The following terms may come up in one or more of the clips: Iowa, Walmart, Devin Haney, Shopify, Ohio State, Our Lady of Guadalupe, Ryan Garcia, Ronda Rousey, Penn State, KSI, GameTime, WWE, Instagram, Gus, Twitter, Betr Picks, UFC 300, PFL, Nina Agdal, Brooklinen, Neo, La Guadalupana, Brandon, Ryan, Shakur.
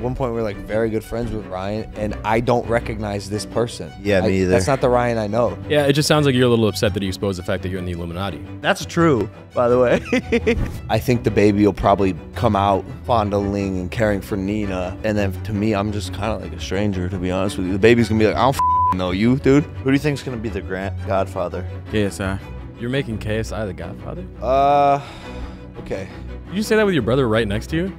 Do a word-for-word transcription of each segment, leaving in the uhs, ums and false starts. one point we were like very good friends with Ryan, and I don't recognize this person. Yeah, I, me either. That's not the Ryan I know. Yeah, it just sounds like you're a little upset that he exposed the fact that you're in the Illuminati. That's true, by the way. I think the baby will probably come out fondling and caring for Nina, and then to me, I'm just kind of like a stranger, to be honest with you. The baby's gonna be like, I don't f know you, dude. Who do you think's gonna be the grand godfather? K S I. You're making K S I the godfather? Uh, okay. Did you say that with your brother right next to you?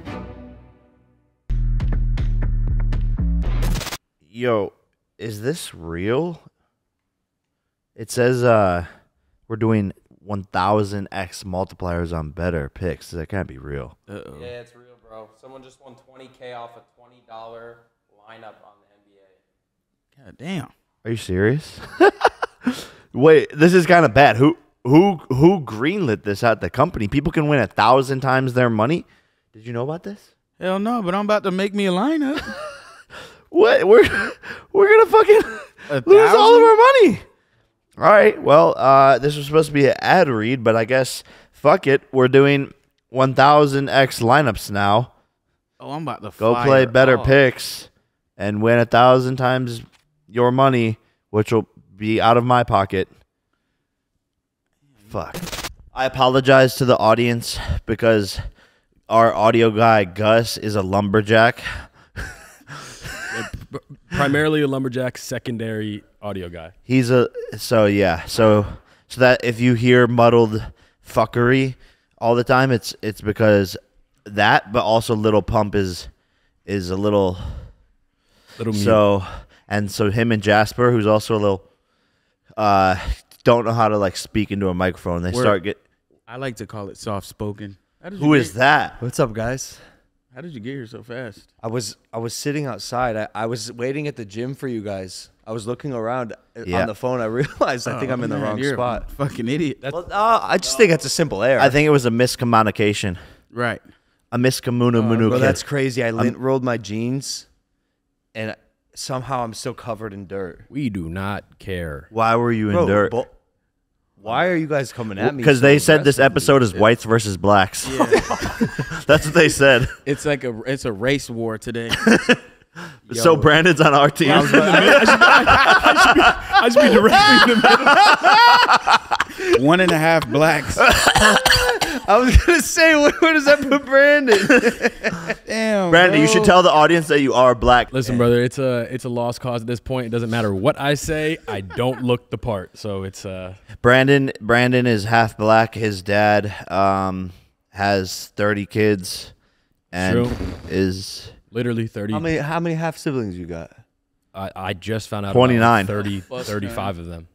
Yo, is this real? It says uh, we're doing one thousand X multipliers on better picks. That can't be real. Uh-oh. Yeah, it's real, bro. Someone just won twenty K off a twenty dollar lineup on the N B A. God damn. Are you serious? Wait, this is kind of bad. Who who who greenlit this at the company? People can win a thousand times their money. Did you know about this? Hell no, but I'm about to make me a lineup. What? We're we're gonna fucking lose all of our money. All right. Well, uh, this was supposed to be an ad read, but I guess fuck it. We're doing one thousand X lineups now. Oh, I'm about to go play better off. picks and win a thousand times your money, which will be out of my pocket. Fuck. I apologize to the audience because our audio guy Gus is a lumberjack. Primarily a lumberjack, secondary audio guy. He's a so yeah so so that if you hear muddled fuckery all the time, it's it's because that, but also Little Pump is is a little little mute. So and so him and Jasper, who's also a little. Uh, don't know how to like speak into a microphone. They Word. start get. I like to call it soft spoken. Who is that? What's up, guys? How did you get here so fast? I was I was sitting outside. I, I was waiting at the gym for you guys. I was looking around yeah. on the phone. I realized I oh, think I'm in man, the wrong you're spot. A fucking idiot. That's well, uh, I just oh. think that's a simple error. I think it was a miscommunication. Right. A miscommunication. Uh, bro, that's crazy. I lint rolled my jeans, and. I Somehow I'm still covered in dirt. We do not care. Why were you in Bro, dirt? Why are you guys coming at me? Because so they said this episode is whites versus blacks. Yeah. That's what they said. It's like a it's a race war today. Yo, so Brandon's on our team. Well, I, about, I, I, I, should be, I should be directly in the middle. One and a half blacks. I was going to say, where, where does that put Brandon? Damn, Brandon, bro. You should tell the audience that you are black. Listen, brother, it's a, it's a lost cause at this point. It doesn't matter what I say. I don't look the part. So it's... Uh... Brandon Brandon is half black. His dad um, has thirty kids and True. is... Literally thirty. How many, how many half siblings you got? I, I just found out twenty-nine. About like thirty, thirty-five of them.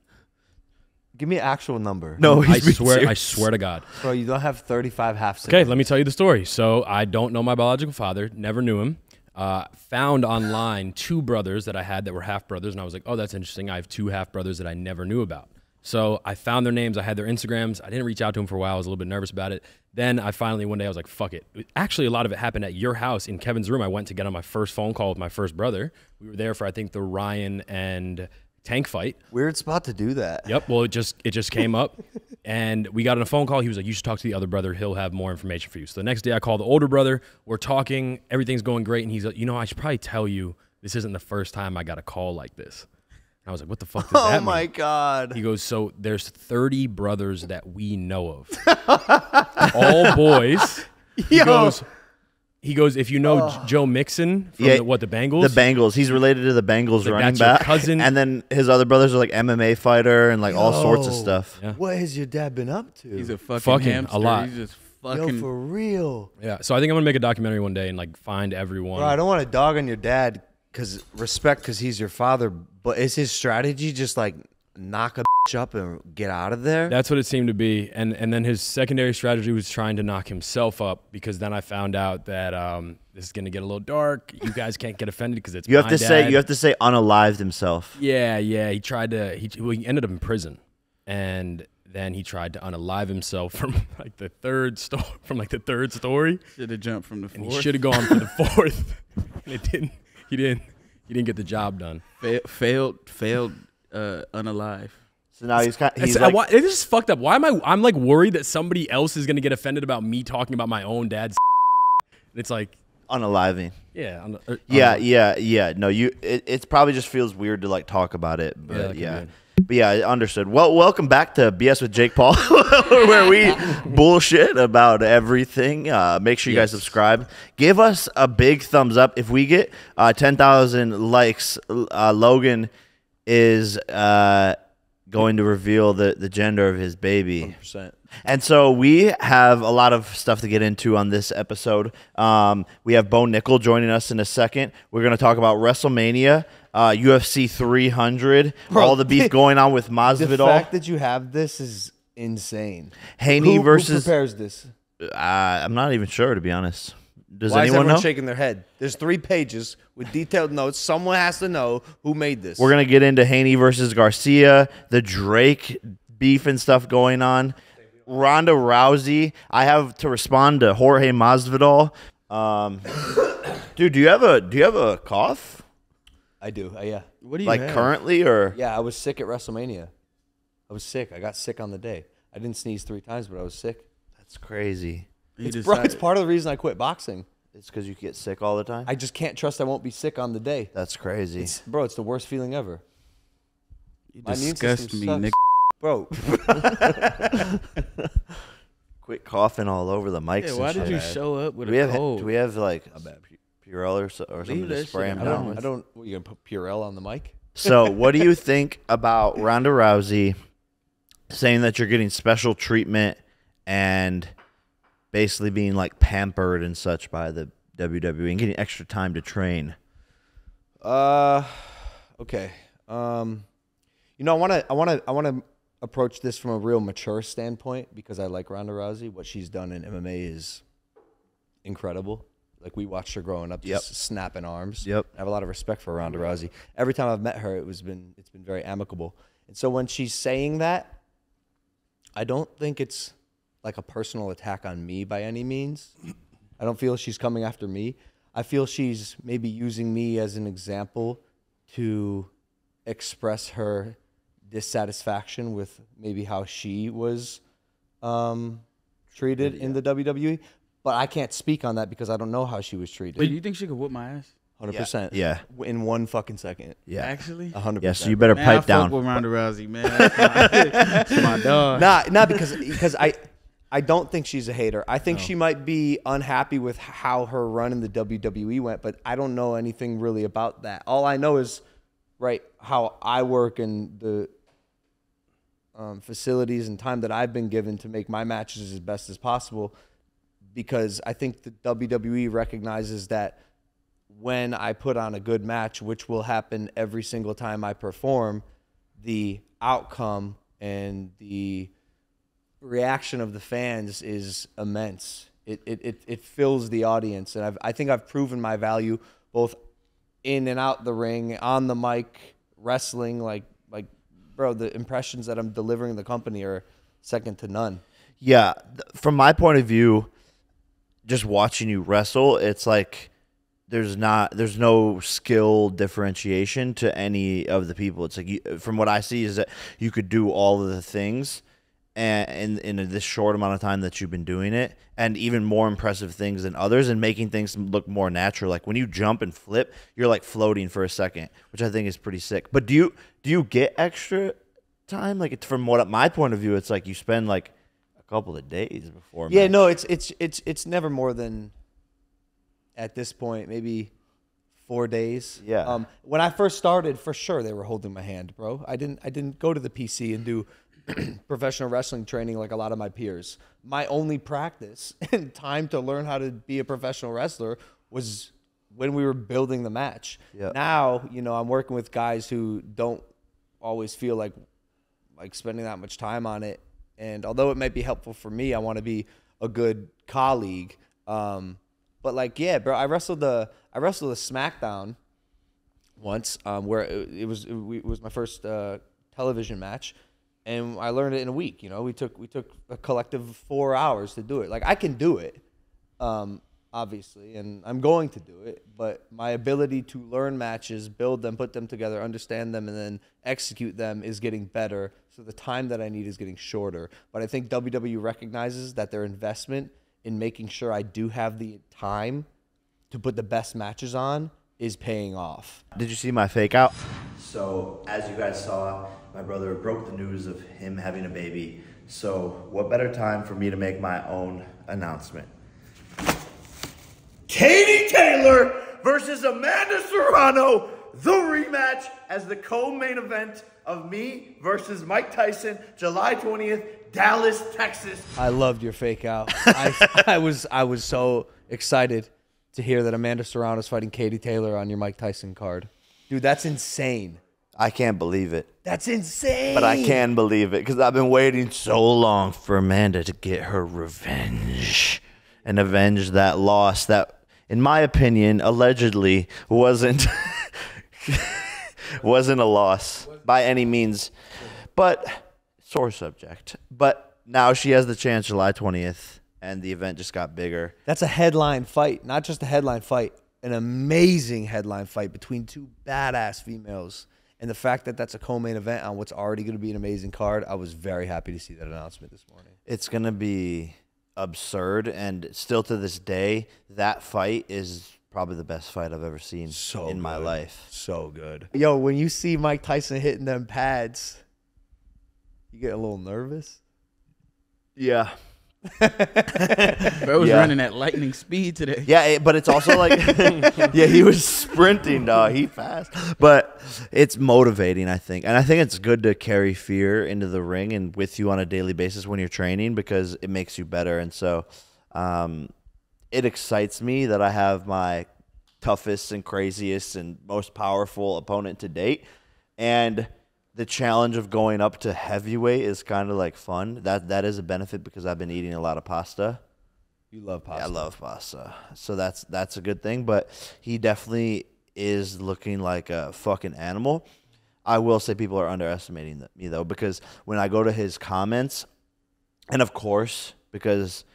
Give me an actual number. No, I swear, serious. I swear to God. Bro, you don't have thirty-five half siblings. Okay, let me tell you the story. So I don't know my biological father, never knew him. Uh, found online two brothers that I had that were half brothers, and I was like, oh, that's interesting. I have two half brothers that I never knew about. So I found their names. I had their Instagrams. I didn't reach out to them for a while. I was a little bit nervous about it. Then I finally, one day, I was like, fuck it. Actually, a lot of it happened at your house in Kevin's room. I went to get on my first phone call with my first brother. We were there for, I think, the Ryan and Tank fight. Weird spot to do that. Yep. Well, it just, it just came up, and we got on a phone call. He was like, you should talk to the other brother. He'll have more information for you. So the next day, I called the older brother. We're talking. Everything's going great, and he's like, you know, I should probably tell you this isn't the first time I got a call like this. I was like, what the fuck does that mean? Oh, my God. He goes, so there's thirty brothers that we know of. All boys. He Yo. goes, he goes, if you know oh. Joe Mixon from, yeah, the, what, the Bengals? The Bengals. He's related to the Bengals like, running back. Cousin. And then his other brothers are like M M A fighter and like Yo. all sorts of stuff. Yeah. What has your dad been up to? He's a fucking, fucking hamster. A lot. He's just fucking. Yo, for real. Yeah, so I think I'm going to make a documentary one day and like find everyone. Bro, I don't want to dog on your dad. Cause respect, cause he's your father, but is his strategy just like knock a bitch up and get out of there? That's what it seemed to be, and and then his secondary strategy was trying to knock himself up, because then I found out that um, this is gonna get a little dark. You guys can't get offended because it's you have my to dad. say you have to say unalived himself. Yeah, yeah. He tried to. He well, he ended up in prison, and then he tried to unalive himself from like the third story. From like the third story, should have jumped from the fourth. And he should have gone from the fourth, and it didn't. He didn't. He didn't get the job done. Fail, failed. Failed. Uh, unalive. So now he's kind. He's like, why, it is fucked up. Why am I? I'm like worried that somebody else is gonna get offended about me talking about my own dad's. It's like Unaliving. Yeah. Un uh, yeah, un yeah, yeah. No, you. It, it probably just feels weird to like talk about it, but yeah. yeah. But yeah, I understood. Well, welcome back to B S with Jake Paul, where we bullshit about everything. Uh, make sure you yes. guys subscribe. Give us a big thumbs up. If we get uh, ten thousand likes, uh, Logan is uh, going to reveal the, the gender of his baby. one hundred percent. And so we have a lot of stuff to get into on this episode. Um, we have Bo Nickal joining us in a second. We're going to talk about WrestleMania, uh, U F C three hundred, bro, all the beef going on with Masvidal. The fact that you have this is insane. Haney who, versus... Who prepares this? Uh, I'm not even sure, to be honest. Does Why anyone is everyone know? shaking their head? There's three pages with detailed notes. Someone has to know who made this. We're going to get into Haney versus Garcia, the Drake beef and stuff going on. Ronda Rousey. I have to respond to Jorge Masvidal. Um, dude, do you have a do you have a cough? I do. Uh, yeah. What do you like have? currently or? Yeah, I was sick at WrestleMania. I was sick. I got sick on the day. I didn't sneeze three times, but I was sick. That's crazy. It's, bro, it's part of the reason I quit boxing. It's because you get sick all the time. I just can't trust I won't be sick on the day. That's crazy, it's, bro. It's the worst feeling ever. You My disgust me, Nick. Bro, quit coughing all over the mics. Yeah, why and did shit. you show up with do we a have, cold? Do we have like a Purell or, so, or something to spray him down with? I don't. What, you gonna put Purell on the mic? So, what do you think about Ronda Rousey saying that you're getting special treatment and basically being like pampered and such by the W W E and getting extra time to train? Uh, okay. Um, you know, I wanna, I wanna, I wanna. approach this from a real mature standpoint because I like Ronda Rousey. What she's done in M M A is incredible. Like, we watched her growing up, just yep. snapping arms. Yep. I have a lot of respect for Ronda Rousey. Every time I've met her, it was been it's been very amicable. And so when she's saying that, I don't think it's like a personal attack on me by any means. I don't feel she's coming after me. I feel she's maybe using me as an example to express her dissatisfaction with maybe how she was um, treated yeah. in the W W E, but I can't speak on that because I don't know how she was treated. Wait, do you think she could whoop my ass? one hundred percent. Yeah. In one fucking second. Yeah. Actually? one hundred percent. Yeah, so you better man, pipe I down. Fuck with Ronda Rousey, man. That's my, that's my dog. Nah, nah, because, because I, I don't think she's a hater. I think no. she might be unhappy with how her run in the W W E went, but I don't know anything really about that. All I know is, right, how I work and the Um, facilities and time that I've been given to make my matches as best as possible, because I think the W W E recognizes that when I put on a good match, which will happen every single time I perform, the outcome and the reaction of the fans is immense. It, it, it, it fills the audience, and I've, I think I've proven my value both in and out the ring, on the mic, wrestling, like, bro, the impressions that I'm delivering the company are second to none. Yeah. From my point of view, just watching you wrestle, it's like there's not, there's no skill differentiation to any of the people. It's like, you, from what I see, is that you could do all of the things and in, in this short amount of time that you've been doing it, and even more impressive things than others, and making things look more natural. Like when you jump and flip, you're like floating for a second, which I think is pretty sick. But do you do you get extra time? Like, it's, from what my point of view, it's like you spend like a couple of days before. Yeah, match. no, it's it's it's it's never more than, at this point, maybe four days. Yeah. Um, when I first started, for sure they were holding my hand, bro. I didn't I didn't go to the P C and do professional wrestling training like a lot of my peers. My only practice and time to learn how to be a professional wrestler was when we were building the match. Yep. Now, you know, I'm working with guys who don't always feel like like spending that much time on it. And although it might be helpful for me, I want to be a good colleague. Um, but like, yeah, bro, I wrestled the I wrestled the SmackDown once, um, where it, it was it was my first uh, television match. And I learned it in a week. You know, we took we took a collective four hours to do it. Like, I can do it, um, obviously, and I'm going to do it. But my ability to learn matches, build them, put them together, understand them, and then execute them is getting better. So the time that I need is getting shorter. But I think W W E recognizes that their investment in making sure I do have the time to put the best matches on is paying off. Did you see my fake out? So as you guys saw, my brother broke the news of him having a baby. So what better time for me to make my own announcement? Katie Taylor versus Amanda Serrano, the rematch as the co-main event of me versus Mike Tyson, July twentieth, Dallas, Texas. I loved your fake out. I, I was I was so excited to hear that Amanda Serrano is fighting Katie Taylor on your Mike Tyson card. Dude, that's insane. I can't believe it. That's insane. But I can believe it because I've been waiting so long for Amanda to get her revenge and avenge that loss that, in my opinion, allegedly wasn't wasn't a loss by any means. But sore subject. But now she has the chance July twentieth. And the event just got bigger. That's a headline fight. Not just a headline fight. An amazing headline fight between two badass females. And the fact that that's a co-main event on what's already going to be an amazing card, I was very happy to see that announcement this morning. It's going to be absurd. And still to this day, that fight is probably the best fight I've ever seen so in good. my life. So good. Yo, when you see Mike Tyson hitting them pads, you get a little nervous? Yeah. Bro was yeah. running at lightning speed today. Yeah, but it's also like, yeah, he was sprinting, dog. He fast, but it's motivating, I think, and I think it's good to carry fear into the ring and with you on a daily basis when you're training because it makes you better. And so, um, it excites me that I have my toughest and craziest and most powerful opponent to date, and the challenge of going up to heavyweight is kind of like fun. That that is a benefit because I've been eating a lot of pasta. You love pasta. Yeah, I love pasta. So that's that's a good thing. But he definitely is looking like a fucking animal. I will say people are underestimating me though, because when I go to his comments, and of course because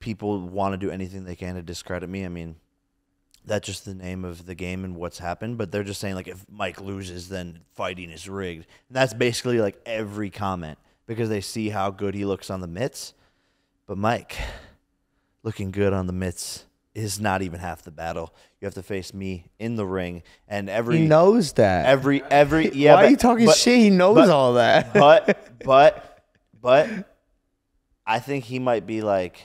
people want to do anything they can to discredit me. I mean, that's just the name of the game and what's happened. But they're just saying, like, if Mike loses, then fighting is rigged. And that's basically, like, every comment because they see how good he looks on the mitts. But Mike, looking good on the mitts is not even half the battle. You have to face me in the ring. And every... He knows that. Every... every yeah, Why but, are you talking but, shit? He knows but, all that. but, but, but, I think he might be, like...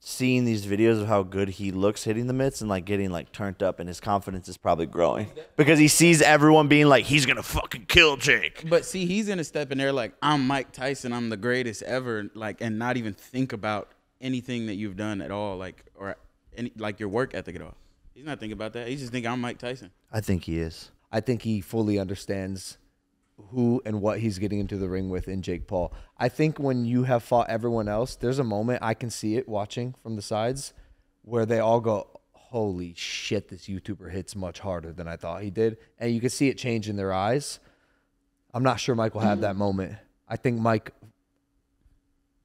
seeing these videos of how good he looks hitting the mitts and like getting like turned up, and his confidence is probably growing because he sees everyone being like, he's gonna fucking kill Jake. But see, he's in a step in there like, I'm Mike Tyson, I'm the greatest ever, like, and not even think about anything that you've done at all, like, or any, like your work ethic at all. He's not thinking about that. He's just thinking, I'm Mike Tyson. I think he is. I think he fully understands who and what he's getting into the ring with in Jake Paul. I think when you have fought everyone else, there's a moment, I can see it watching from the sides, where they all go, holy shit, this YouTuber hits much harder than I thought he did. And you can see it change in their eyes. I'm not sure Mike will have that moment. I think Mike,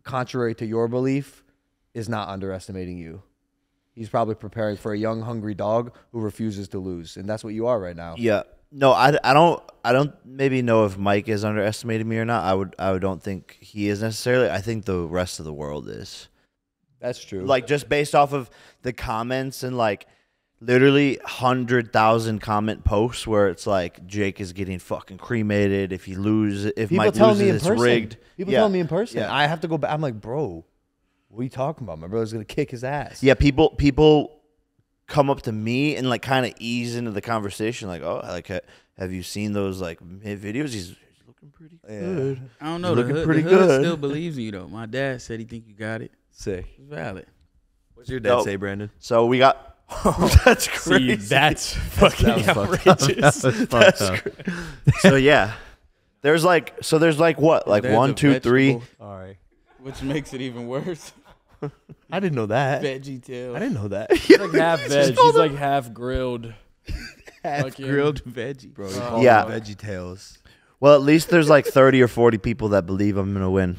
contrary to your belief, is not underestimating you. He's probably preparing for a young, hungry dog who refuses to lose. And that's what you are right now. Yeah. No, I, I don't I don't maybe know if Mike is underestimating me or not. I would I don't think he is necessarily. I think the rest of the world is. That's true. Like just based off of the comments and like literally one hundred thousand comment posts where it's like Jake is getting fucking cremated if he lose if People Mike loses it's rigged. People yeah. tell me in person. Yeah. I have to go back. I'm like, "Bro, what are you talking about? My brother's going to kick his ass." Yeah, people people come up to me and like kind of ease into the conversation like, oh, like ha have you seen those like videos? He's, he's looking pretty good. Yeah. I don't know. He's looking the hood, pretty the hood good. Still believes in you though. My dad said he think you got it. Sick. It's valid. What's your dad nope. say, Brandon? So we got. Oh, that's crazy. See, that's fucking that outrageous. That that's so yeah, there's like so there's like what like there's one two vegetable. three. Sorry. Which makes it even worse. I didn't know that. Veggie tail. I didn't know that. He's like half veg. He's like half grilled. half like grilled veggie. Bro, oh, yeah. Veggie tails. Well, at least there's like thirty or forty people that believe I'm going to win.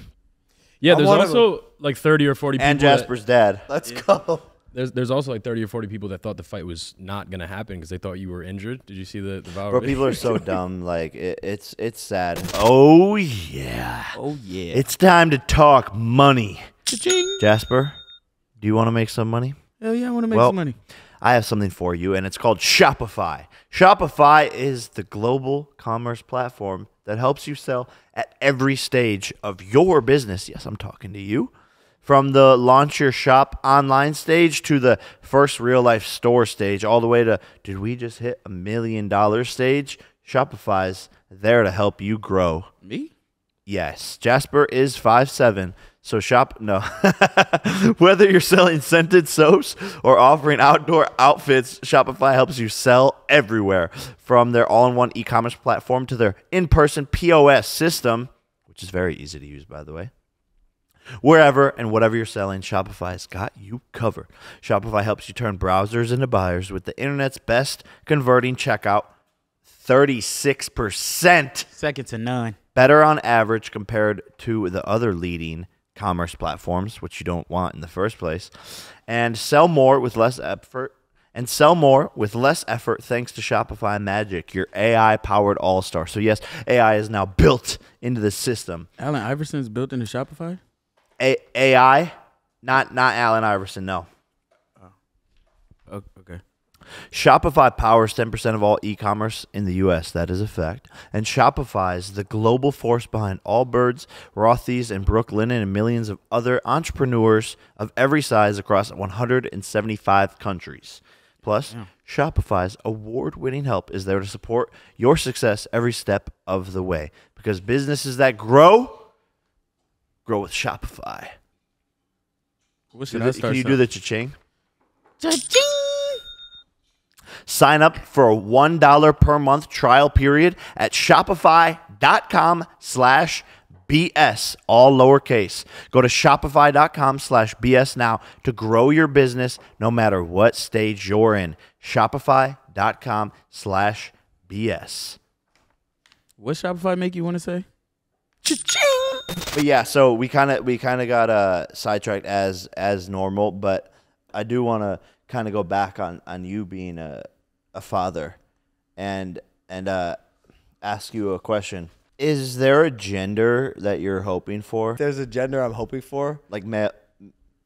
Yeah, there's also like thirty or forty people. And Jasper's that, dad. Let's yeah. go. There's, there's also like thirty or forty people that thought the fight was not going to happen because they thought you were injured. Did you see the, the viral Bro, video? People are so dumb. Like, it, it's, it's sad. Oh, yeah. Oh, yeah. It's time to talk money. Ka-ching. Jasper, do you want to make some money? Hell yeah, I want to make well, some money. I have something for you, and it's called Shopify. Shopify is the global commerce platform that helps you sell at every stage of your business. Yes, I'm talking to you. From the launch your shop online stage to the first real life store stage, all the way to did we just hit a million dollar stage? Shopify's there to help you grow. Me? Yes. Jasper is five seven, so shop, no. Whether you're selling scented soaps or offering outdoor outfits, Shopify helps you sell everywhere. From their all-in-one e-commerce platform to their in-person P O S system, which is very easy to use, by the way. Wherever and whatever you're selling, Shopify's got you covered. Shopify helps you turn browsers into buyers with the internet's best converting checkout, thirty-six percent. Second to none. Better on average compared to the other leading commerce platforms, which you don't want in the first place. And sell more with less effort. And sell more with less effort thanks to Shopify Magic, your A I-powered all-star. So yes, A I is now built into the system. Alan Iverson's built into Shopify? A AI, not not Alan Iverson, no. Oh, okay. Shopify powers ten percent of all e-commerce in the U S That is a fact. And Shopify is the global force behind Allbirds, Rothy's, and Brooklinen, and millions of other entrepreneurs of every size across one hundred seventy-five countries. Plus, yeah. Shopify's award-winning help is there to support your success every step of the way. Because businesses that grow... grow with Shopify. What should I start? Can you do the cha-ching? Cha-ching! Sign up for a one dollar per month trial period at shopify dot com slash B S, all lowercase. Go to shopify dot com slash B S now to grow your business no matter what stage you're in. Shopify dot com slash B S. What Shopify make you want to say? Cha-ching! But yeah, so we kind of we kind of got uh, sidetracked as as normal, but I do want to kind of go back on, on you being a a father, and and uh, ask you a question: is there a gender that you're hoping for? There's a gender I'm hoping for, like male.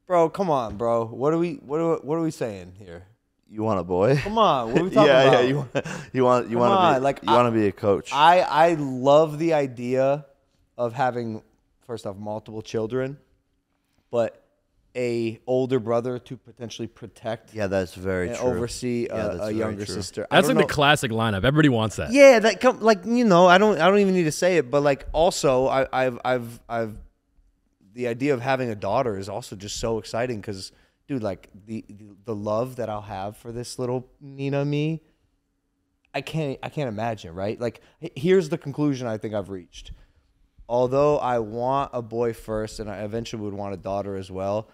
Bro, come on, bro. What are we what are, what are we saying here? You want a boy? Come on, what are we talking yeah, about? Yeah, you want you want you want to be like you want to be a coach. I I love the idea of having, first off, multiple children, but a older brother to potentially protect. Yeah, that's very and true. Oversee yeah, a, a younger true. sister. That's like know. the classic lineup. Everybody wants that. Yeah, that come like you know. I don't. I don't even need to say it. But like also, I, I've, I've, I've. The idea of having a daughter is also just so exciting because, dude, like the the love that I'll have for this little Nina me, I can't. I can't imagine. Right? Like here's the conclusion I think I've reached. Although I want a boy first, and I eventually would want a daughter as well,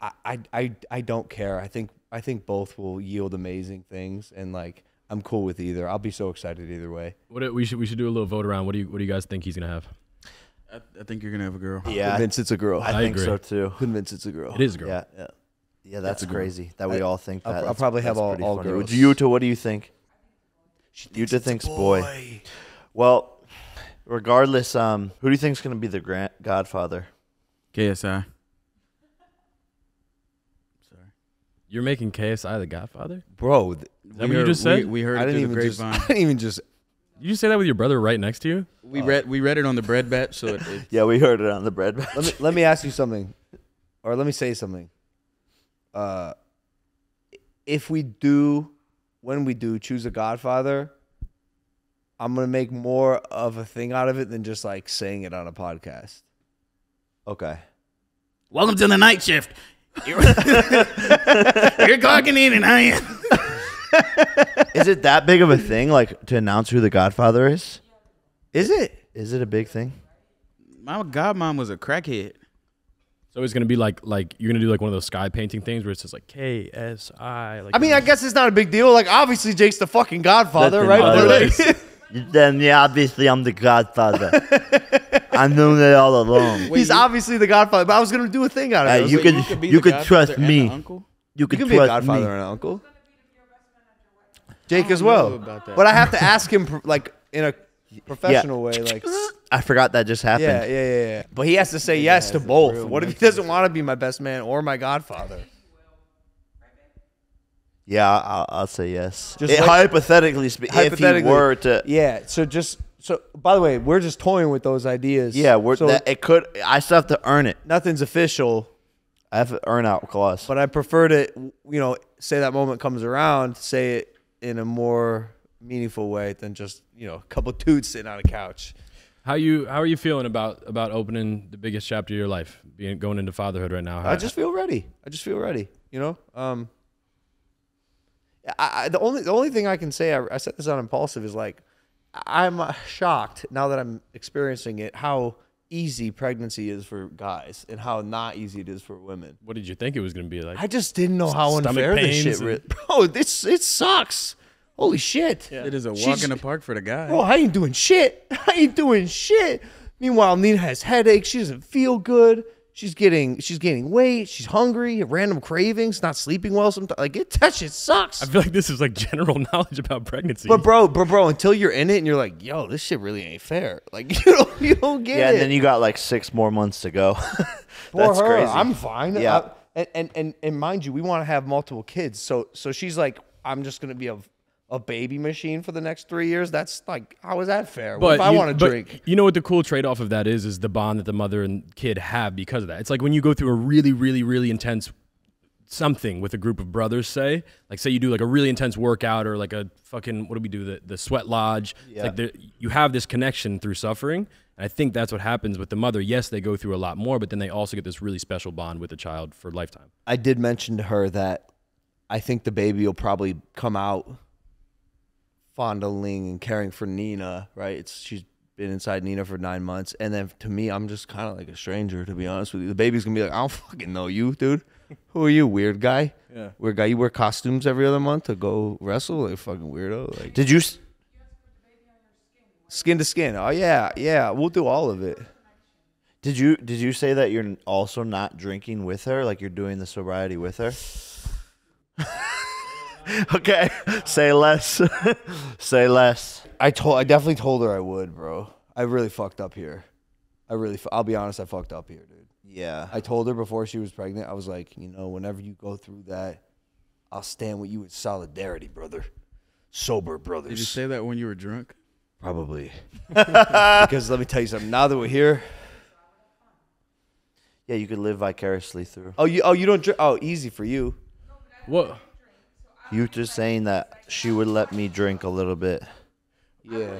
I, I I I don't care. I think I think both will yield amazing things, and like I'm cool with either. I'll be so excited either way. What we should we should do a little vote around. What do you what do you guys think he's gonna have? I, I think you're gonna have a girl. Yeah, convinced it's a girl. I, I think agree. so too. Convinced it's a girl. It is a girl. Yeah, yeah, yeah that's, that's crazy that we I, all think that. I'll, I'll probably have all, all girls. Yuta, what do you think? She thinks Yuta thinks boy. boy. Well. Regardless, um, who do you think is going to be the grand godfather? K S I. Sorry, you're making K S I the godfather, bro. Th is that what you just said? We, we heard I it didn't even the grapevine. Just, I didn't even just. Did you say that with your brother right next to you? We uh, read we read it on the bread batch, so it, it, yeah, we heard it on the bread batch. Let me let me ask you something, or let me say something. Uh, if we do, when we do choose a godfather, I'm going to make more of a thing out of it than just like saying it on a podcast. Okay. Welcome to the night shift. You're, you're clocking in and I am. Is it that big of a thing like to announce who the godfather is? Is it? Is it a big thing? My godmom was a crackhead. So it's going to be like, like you're going to do like one of those sky painting things where it's just like K S I. Like I mean, I guess it's not a big deal. Like obviously Jake's the fucking godfather, right? Then yeah, obviously I'm the godfather. I knew that all along. Wait, He's you, obviously the godfather, but I was going to do a thing out of uh, it. You, like, could, you could, you could trust me. Uncle? You could, you could trust be a godfather me. and an uncle. Jake as well. But I have to ask him like in a professional yeah. way. Like I forgot that just happened. Yeah, yeah, yeah. yeah. But he has to say yeah, yes to both. What if he doesn't want to be my best man or my godfather? Yeah, I'll, I'll say yes. Just it, like, hypothetically, hypothetically, if he were to, yeah. So just so. By the way, we're just toying with those ideas. Yeah, we're. So that, it could. I still have to earn it. Nothing's official. I have an earn out clause. But I prefer to, you know, say that moment comes around, say it in a more meaningful way than just, you know, a couple of dudes sitting on a couch. How you how are you feeling about about opening the biggest chapter of your life, being going into fatherhood right now? How, I just feel ready. I just feel ready. You know, um, I, I, the only the only thing I can say, I, I said this on Impulsive, is like I'm shocked now that I'm experiencing it how easy pregnancy is for guys and how not easy it is for women. What did you think it was going to be like? I just didn't know how unfair this shit is. Bro, this it sucks. Holy shit. Yeah. It is a walk She's, in the park for the guy. Bro, I ain't doing shit. I ain't doing shit. Meanwhile, Nina has headaches. She doesn't feel good. She's getting she's gaining weight. She's hungry. Random cravings. Not sleeping well sometimes. Like, it, that shit sucks. I feel like this is like general knowledge about pregnancy. But bro, bro, bro, until you're in it and you're like, yo, this shit really ain't fair. Like, you don't, you don't get yeah, it. Yeah, and then you got like six more months to go. That's her. Crazy. I'm fine. Yeah. I, and, and, and, and mind you, we want to have multiple kids. So, so she's like, I'm just going to be a... a baby machine for the next three years. That's like, how is that fair? But what if I you, want to drink? You know what the cool trade-off of that is, is the bond that the mother and kid have because of that. It's like when you go through a really, really, really intense something with a group of brothers, say, like say you do like a really intense workout or like a fucking, what do we do? The, the sweat lodge. Yeah. Like the, you have this connection through suffering. And I think that's what happens with the mother. Yes, they go through a lot more, but then they also get this really special bond with the child for a lifetime. I did mention to her that I think the baby will probably come out fondling and caring for Nina, right? It's she's been inside Nina for nine months, and then to me, I'm just kind of like a stranger, to be honest with you. The baby's gonna be like, I don't fucking know you, dude. Who are you, weird guy? Yeah, weird guy. You wear costumes every other month to go wrestle, like fucking weirdo. Like, did you skin to skin? Oh yeah, yeah. We'll do all of it. Did you did you say that you're also not drinking with her, like you're doing the sobriety with her? Okay, say less. Say less. I told, I definitely told her I would, bro. I really fucked up here. I really, I'll be honest, I fucked up here, dude. Yeah. I told her before she was pregnant, I was like, you know, whenever you go through that, I'll stand with you in solidarity, brother. Sober brothers. Did you say that when you were drunk? Probably. Because let me tell you something. Now that we're here. Yeah, you could live vicariously through. Oh, you, oh, you don't drink? Oh, easy for you. What? You're just saying that she would let me drink a little bit. Yeah.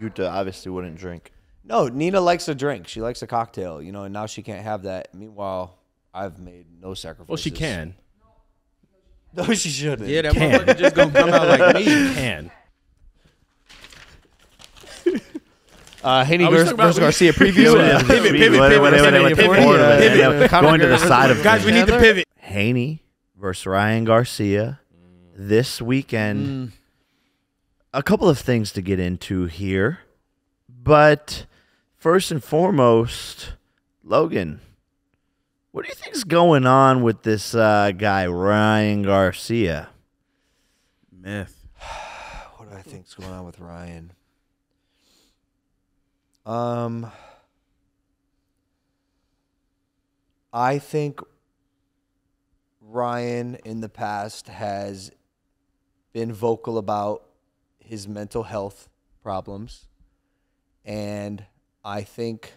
Yuta obviously wouldn't drink. No, Nina likes a drink. She likes a cocktail, you know, and now she can't have that. Meanwhile, I've made no sacrifices. Well, she can. No, she shouldn't. Yeah, that motherfucker just gonna come out like me. She can. Uh, Haney versus, versus Garcia preview. Yeah. Pivot, pivot, pivot. Pivot, pivot, pivot. Going to the side of guys, we need to pivot. Haney versus Ryan Garcia this weekend. Mm. A couple of things to get into here. But first and foremost, Logan, what do you think is going on with this uh, guy, Ryan Garcia? Myth. What do I think is going on with Ryan? Um, I think Ryan in the past has been vocal about his mental health problems, and I think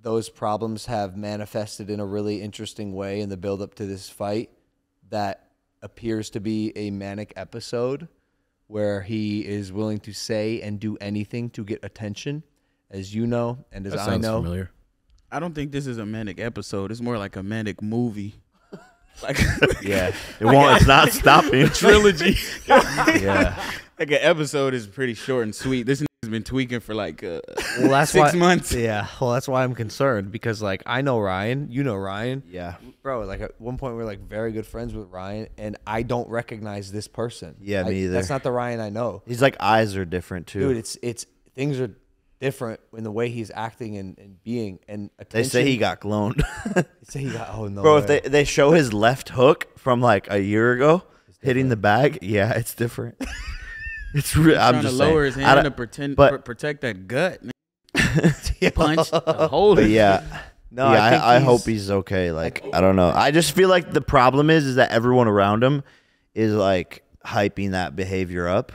those problems have manifested in a really interesting way in the build-up to this fight that appears to be a manic episode where he is willing to say and do anything to get attention, as you know and as I know. That sounds familiar. I don't think this is a manic episode. It's more like a manic movie. Like, yeah, it won't. Like, it's not stopping. A trilogy. Yeah, like an episode is pretty short and sweet. This has been tweaking for like uh, well, that's six why, months. Yeah, well, that's why I'm concerned because like I know Ryan, you know Ryan. Yeah, bro. Like at one point we we're like very good friends with Ryan, and I don't recognize this person. Yeah, I, me either. That's not the Ryan I know. He's like eyes are different too. Dude, it's it's things are different in the way he's acting and, and being and attention. They say he got cloned. They say he got, oh no. Bro, if they, they show his left hook from like a year ago, hitting the bag, yeah, it's different. It's real. I'm trying just to lower saying, his hand to pretend, but, pr protect that gut. Punch a hole. Yeah, No, yeah, I, think I, I hope he's okay. Like, I, I don't know. I just feel like the problem is, is that everyone around him is like hyping that behavior up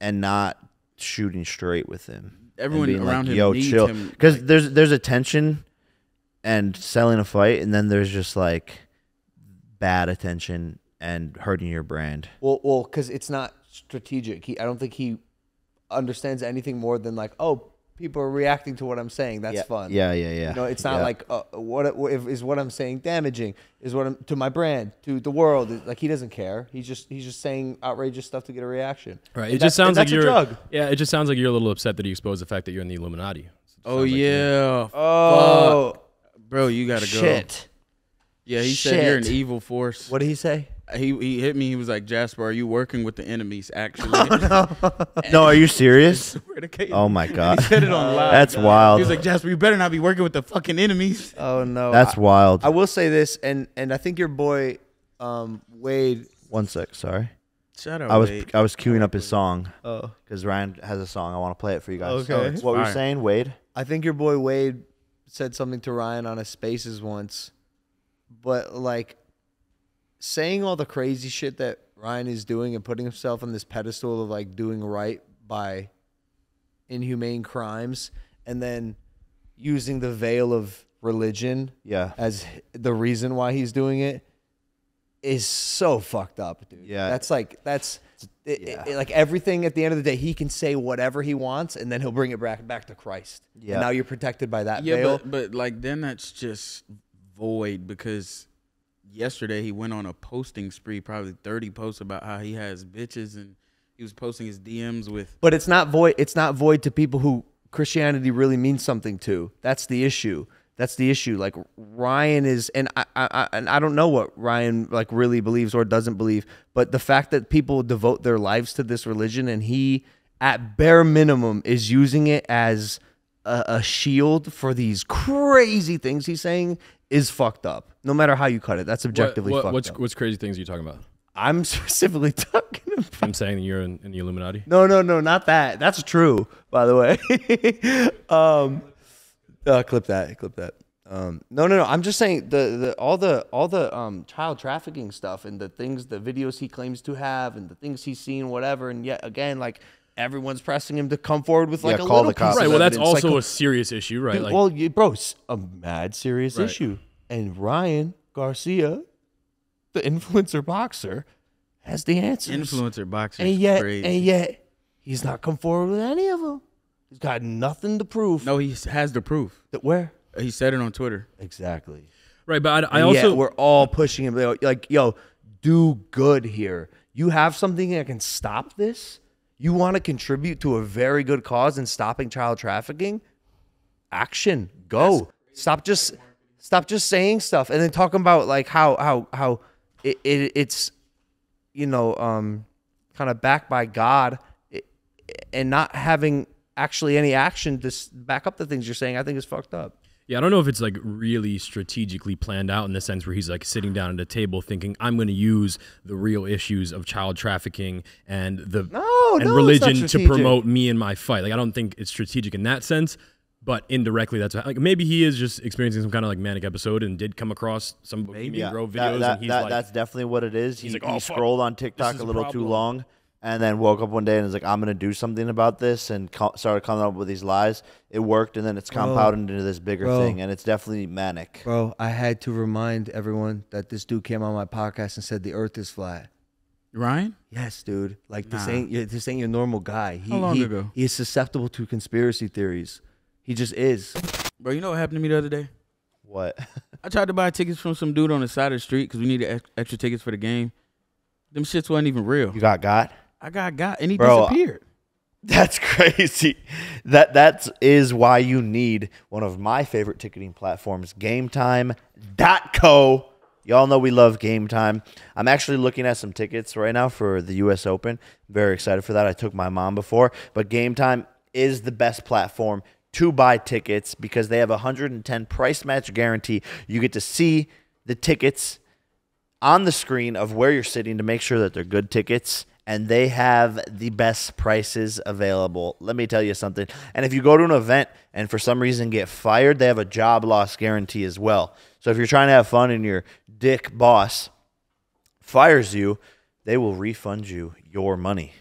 and not shooting straight with him. Everyone around like, him, yo, needs chill. Because like, there's there's a tension and selling a fight, and then there's just like bad attention and hurting your brand. Well, well, because it's not strategic. He, I don't think he understands anything more than like, oh, people are reacting to what I'm saying. That's yeah. fun. Yeah, yeah, yeah. You know, it's not yeah. like uh, what, what if, is what I'm saying damaging? Is what I'm, to my brand, to the world? Is, like he doesn't care. He's just he's just saying outrageous stuff to get a reaction. Right. And it just sounds like you're. Drug. Yeah. It just sounds like you're a little upset that he exposed the fact that you're in the Illuminati. Oh like yeah. Oh, fuck. Bro, you gotta go. Shit. Yeah, he Shit. said you're an evil force. What did he say? He he hit me. He was like, Jasper, are you working with the enemies? Actually, oh, no. no. Are you serious? Oh my god, he said it on live. That's God. wild. He was like, Jasper, you better not be working with the fucking enemies. Oh no, that's I, wild. I will say this, and and I think your boy, um, Wade. One sec, sorry. Shut up. I was Wade. I was queuing up his song. Oh, because Ryan has a song. I want to play it for you guys. Okay. So, what were you saying, Wade? I think your boy Wade said something to Ryan on his Spaces once, but like, saying all the crazy shit that Ryan is doing and putting himself on this pedestal of like doing right by inhumane crimes, and then using the veil of religion yeah. as the reason why he's doing it is so fucked up, dude. Yeah. That's like, that's it, yeah. it, it, like everything at the end of the day, he can say whatever he wants and then he'll bring it back, back to Christ. Yeah. And now you're protected by that yeah, veil. But, but like, then that's just void, because yesterday he went on a posting spree, probably thirty posts about how he has bitches, and he was posting his D Ms with. But it's not void. It's not void to people who Christianity really means something to. That's the issue. That's the issue. Like Ryan is, and I, I, and I don't know what Ryan like really believes or doesn't believe. But the fact that people devote their lives to this religion, and he, at bare minimum, is using it as a, a shield for these crazy things he's saying, is fucked up. No matter how you cut it, that's objectively what, what, fucked what's, up. What's crazy things are you talking about? I'm specifically talking about... I'm saying that you're in, in the Illuminati? No, no, no, not that. That's true, by the way. um, uh, clip that, clip that. Um, no, no, no, I'm just saying the, the, all the, all the um, child trafficking stuff and the things, the videos he claims to have and the things he's seen, whatever, and yet again, like... everyone's pressing him to come forward with like yeah, a call little the cops. Right, well, that's also like a, a serious issue, right? Dude, like, well, you, bro, it's a mad serious right. issue. And Ryan Garcia, the influencer boxer, has the answers. Influencer boxer, and yet, crazy. and yet, he's not come forward with any of them. He's got nothing to prove. No, he has the proof. That where he said it on Twitter, exactly. Right, but I, I also yet, we're all pushing him like, yo, do good here. You have something that can stop this. You want to contribute to a very good cause in stopping child trafficking? Action, go! Stop just, stop just saying stuff and then talking about like how how how it, it it's, you know, um, kind of backed by God, and not having actually any action to back up the things you're saying. I think is fucked up. Yeah, I don't know if it's like really strategically planned out in the sense where he's like sitting down at a table thinking, I'm going to use the real issues of child trafficking and the no, and no, religion to promote me and my fight. Like, I don't think it's strategic in that sense, but indirectly that's what, like, maybe he is just experiencing some kind of like manic episode and did come across some Bohemian yeah. Grove videos. That, that, and he's that, like, that's definitely what it is. He's he, like, oh, he scrolled on TikTok a little a too long. And then woke up one day and was like, I'm going to do something about this, and co started coming up with these lies. It worked, and then it's compounded bro, into this bigger bro, thing, and it's definitely manic. Bro, I had to remind everyone that this dude came on my podcast and said the earth is flat. Ryan? Yes, dude. Like, nah. this, ain't, this ain't your normal guy. He, How long he, ago? He is susceptible to conspiracy theories. He just is. Bro, you know what happened to me the other day? What? I tried to buy tickets from some dude on the side of the street because we needed extra tickets for the game. Them shits wasn't even real. You got got? I got got, and he Bro, disappeared. That's crazy. That that is why you need one of my favorite ticketing platforms, game time dot co. Y'all know we love GameTime. I'm actually looking at some tickets right now for the U S Open. Very excited for that. I took my mom before, but GameTime is the best platform to buy tickets because they have a one hundred ten price match guarantee. You get to see the tickets on the screen of where you're sitting to make sure that they're good tickets. and they have the best prices available. Let me tell you something. And if you go to an event and for some reason get fired, they have a job loss guarantee as well. So if you're trying to have fun and your dick boss fires you, they will refund you your money.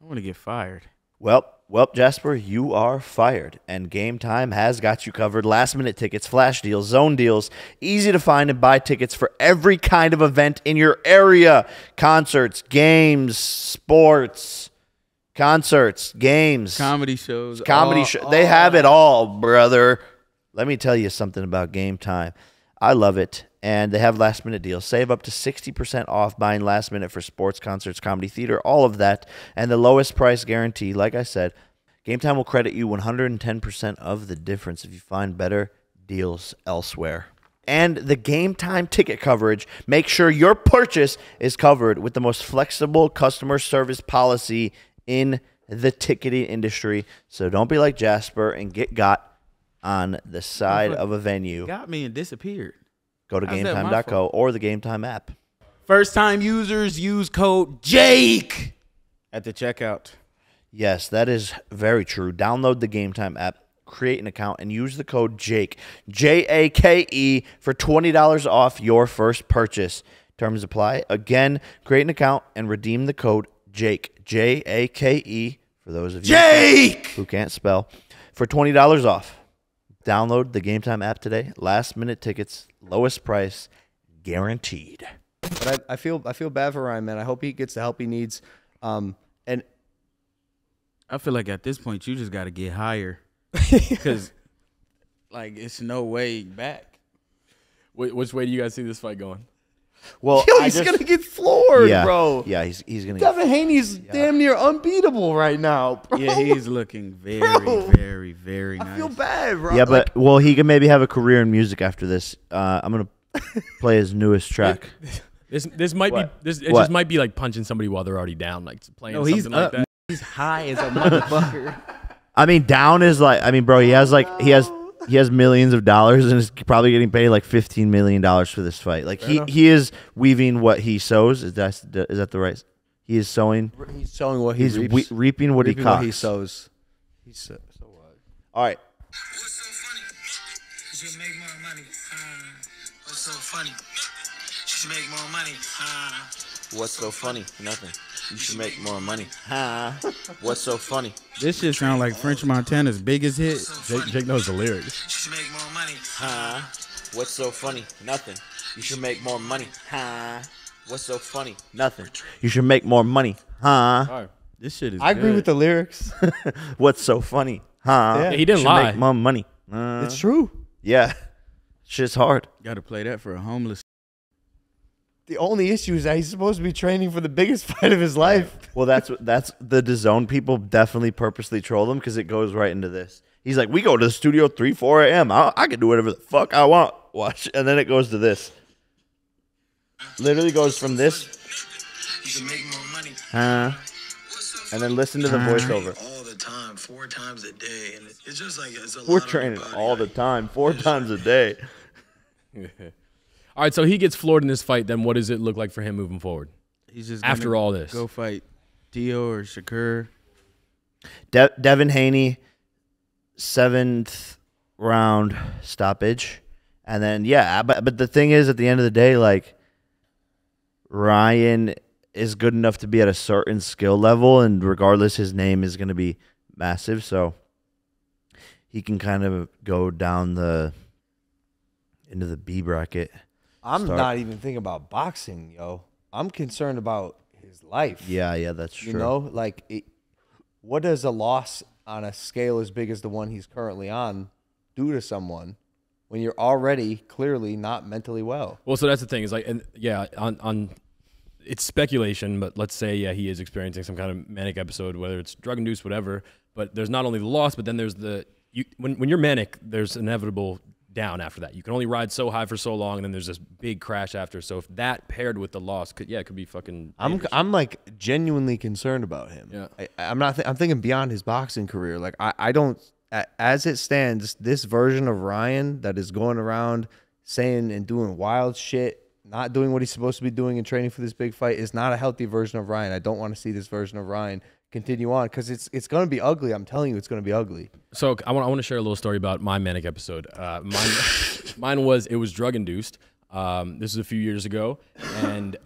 I want to get fired. Well, well, Jasper, you are fired, and Game Time has got you covered. Last-minute tickets, flash deals, zone deals, easy to find and buy tickets for every kind of event in your area. Concerts, games, sports, concerts, games. Comedy shows. Comedy shows. They have it all, brother. Let me tell you something about Game Time. I love it. And they have last-minute deals. Save up to sixty percent off buying last-minute for sports, concerts, comedy, theater, all of that. And the lowest price guarantee, like I said, Game Time will credit you one hundred ten percent of the difference if you find better deals elsewhere. And the Game Time ticket coverage, make sure your purchase is covered with the most flexible customer service policy in the ticketing industry. So don't be like Jasper and get got on the side of a venue. Got me and disappeared. Go to game time dot co or the GameTime app. First-time users use code JAKE at the checkout. Yes, that is very true. Download the GameTime app, create an account, and use the code JAKE, J A K E, for twenty dollars off your first purchase. Terms apply. Again, create an account and redeem the code JAKE, J A K E, for those of you Jake! who can't spell, for twenty dollars off. Download the GameTime app today. Last-minute tickets, lowest price, guaranteed. But I, I feel I feel bad for Ryan, man. I hope he gets the help he needs. Um, and I feel like at this point, you just got to get higher because, like, it's no way back. Wait, which way do you guys see this fight going? Well, Yo, he's just, gonna get floored, yeah, bro. Yeah, he's he's gonna. Devin get, Haney's yeah. damn near unbeatable right now, bro. Yeah, he's looking very, bro. very. Very nice. I feel bad, bro. Yeah, but, like, well, he can maybe have a career in music after this. Uh, I'm going to play his newest track. It, this this might what? be, this, it what? just might be like punching somebody while they're already down, like playing no, something he's like up. that. He's high as a motherfucker. I mean, down is like, I mean, bro, he has like, he has, he has millions of dollars and is probably getting paid like fifteen million dollars for this fight. Like he, he is weaving what he sows. Is that, is that the right? He is sowing. He's sowing what he he's reaps. He's reaping what reaping he what he sows. He sows. All right. What's so funny? She make more money. Uh, what's so funny? She make more money. Uh, what's so funny? Nothing. You should make more money. Huh? What's so funny? This shit sound like French Montana's biggest hit. So Jake, Jake knows the lyrics. She should make more money. Huh? What's so funny? Nothing. You should make more money. Huh? What's so funny? Nothing. You should make more money. Huh? Right. This shit is I good. agree with the lyrics. What's so funny? Huh? Yeah, he didn't lie. Make my money. Uh, it's true. Yeah. Shit's hard. Got to play that for a homeless. The only issue is that he's supposed to be training for the biggest fight of his life. Well, that's what, that's the DAZN people definitely purposely troll him because it goes right into this. He's like, we go to the studio three, four A M I, I can do whatever the fuck I want. Watch. And then it goes to this. Literally goes from this. You can make more money. Huh? And then listen to the voiceover. Time four times a day, and it's just like it's a we're lot training of all the time, four times a day. Yeah. All right, so he gets floored in this fight. Then what does it look like for him moving forward? He's just after all this, go fight Dio or Shakur. De Devin Haney, seventh round stoppage, and then yeah, but but the thing is, at the end of the day, like Ryan is good enough to be at a certain skill level, and regardless, his name is going to be massive, so he can kind of go down the into the B bracket. I'm start. not even thinking about boxing, yo. I'm concerned about his life. Yeah, yeah, that's true. You know, like, it, what does a loss on a scale as big as the one he's currently on do to someone when you're already clearly not mentally well? Well, so that's the thing. Is like, and yeah, on on. It's speculation, but let's say, yeah, he is experiencing some kind of manic episode, whether it's drug-induced, whatever, but there's not only the loss, but then there's the, you, when, when you're manic, there's inevitable down after that. You can only ride so high for so long, and then there's this big crash after. So if that paired with the loss, could, yeah, it could be fucking dangerous. I'm, I'm like, genuinely concerned about him. Yeah. I, I'm not, th I'm thinking beyond his boxing career. Like, I, I don't, as it stands, this version of Ryan that is going around saying and doing wild shit, not doing what he's supposed to be doing and training for this big fight is not a healthy version of Ryan. I don't want to see this version of Ryan continue on because it's it's going to be ugly. I'm telling you, it's going to be ugly. So I want I want to share a little story about my manic episode. Uh, mine, mine was it was drug induced. Um, this was a few years ago, and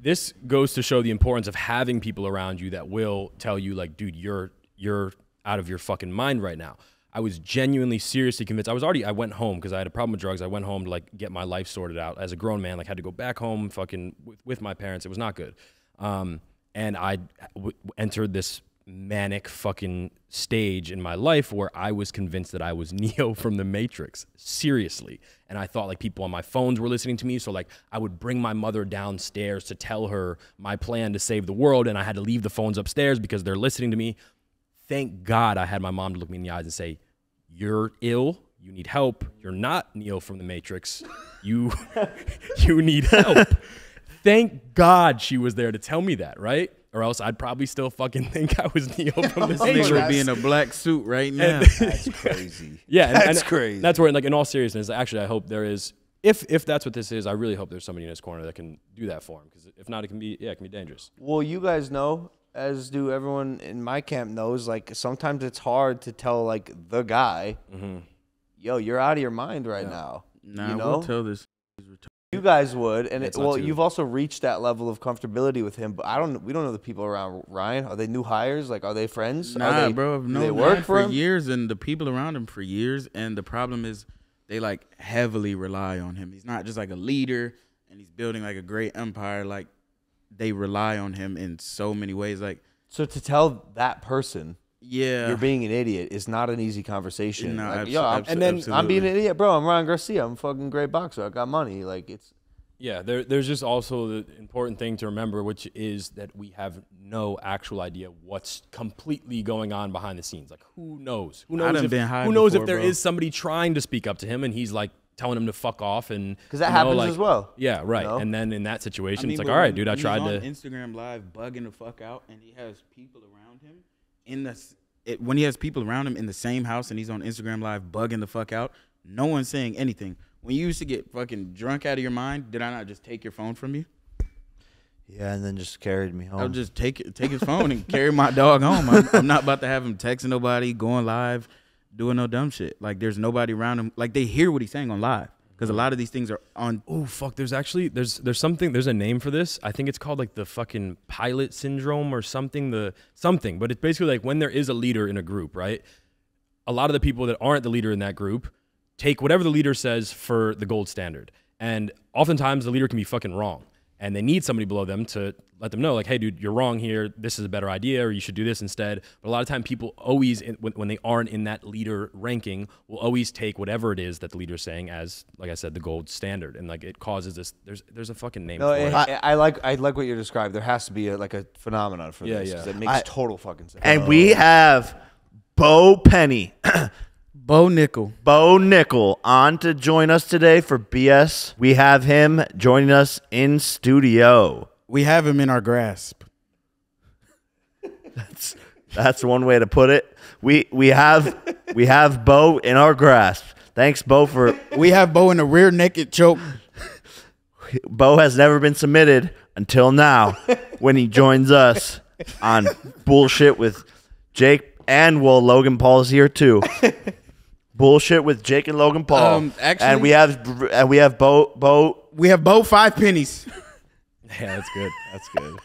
this goes to show the importance of having people around you that will tell you, like, dude, you're you're out of your fucking mind right now. I was genuinely, seriously convinced. I was already, I went home because I had a problem with drugs. I went home to, like, get my life sorted out as a grown man. Like, had to go back home fucking with, with my parents. It was not good. Um, and I w entered this manic fucking stage in my life where I was convinced that I was Neo from the Matrix. Seriously. And I thought, like, people on my phones were listening to me. So, like, I would bring my mother downstairs to tell her my plan to save the world. And I had to leave the phones upstairs because they're listening to me. Thank God I had my mom to look me in the eyes and say, you're ill, you need help, you're not Neo from the Matrix, you, you need help. Thank God she was there to tell me that, right? Or else I'd probably still fucking think I was Neo from the Matrix. This nigga would be in a black suit right now. And, that's crazy. Yeah. And, that's and, crazy. That's where, like, in all seriousness, actually I hope there is, if if that's what this is, I really hope there's somebody in his corner that can do that for him. Because if not, it can be, yeah, it can be dangerous. Well, you guys know, as do everyone in my camp knows, like, sometimes it's hard to tell, like, the guy, mm-hmm. yo, you're out of your mind right yeah. now. Nah, you know? We'll tell this. You guys would, and it, well, you've also reached that level of comfortability with him. But I don't, we don't know the people around Ryan. Are they new hires? Like, are they friends? Nah, are they, bro. I've known they work Ryan for him? years, and the people around him for years. And the problem is, they, like, heavily rely on him. He's not just like a leader, and he's building like a great empire. Like, they rely on him in so many ways. Like, so to tell that person, yeah, you're being an idiot is not an easy conversation. No, like, yo, I'm, and then absolutely. I'm being an idiot, bro. I'm Ryan Garcia. I'm a fucking great boxer. I got money. Like, it's yeah. There, there's just also the important thing to remember, which is that we have no actual idea what's completely going on behind the scenes. Like, who knows? Who knows? If, who knows before, if there bro. is somebody trying to speak up to him and he's like telling him to fuck off, and because that you know, happens like, as well. Yeah, right. You know? And then in that situation, I mean, it's like, all right, dude, I tried to Instagram Live bugging the fuck out, and he has people around him in the it, when he has people around him in the same house, and he's on Instagram Live bugging the fuck out. No one's saying anything. When you used to get fucking drunk out of your mind, did I not just take your phone from you? Yeah, and then just carried me home. I'll just take take his phone and carry my dog home. I'm, I'm not about to have him texting nobody, going live, doing no dumb shit. Like, there's nobody around him. Like, they hear what he's saying on live, because a lot of these things are on. Oh, fuck. There's actually, there's there's something, there's a name for this. I think it's called, like, the fucking pilot syndrome or something, the something. But it's basically like when there is a leader in a group, right? A lot of the people that aren't the leader in that group take whatever the leader says for the gold standard. And oftentimes the leader can be fucking wrong. And they need somebody below them to let them know, like, hey, dude, you're wrong here. This is a better idea, or you should do this instead. But a lot of time people always, when they aren't in that leader ranking, will always take whatever it is that the leader's saying as, like I said, the gold standard. And, like, it causes this, there's there's a fucking name no, for it. I, I, like, I like what you described. There has to be, a, like, a phenomenon for yeah, this. Yeah. It makes I, total fucking sense. And oh. we have Bo Penny. Bo Nickal. Bo Nickal on to join us today for B S. We have him joining us in studio. We have him in our grasp. That's that's one way to put it. We we have we have Bo in our grasp. Thanks, Bo, for we have Bo in a rear naked choke. Bo has never been submitted until now, when he joins us on Bullshit with Jake, and well, Logan Paul's here too. Bullshit with Jake and Logan Paul. Um, actually, and we have and we have Bo Bo. We have Bo five pennies. Yeah, that's good. That's good.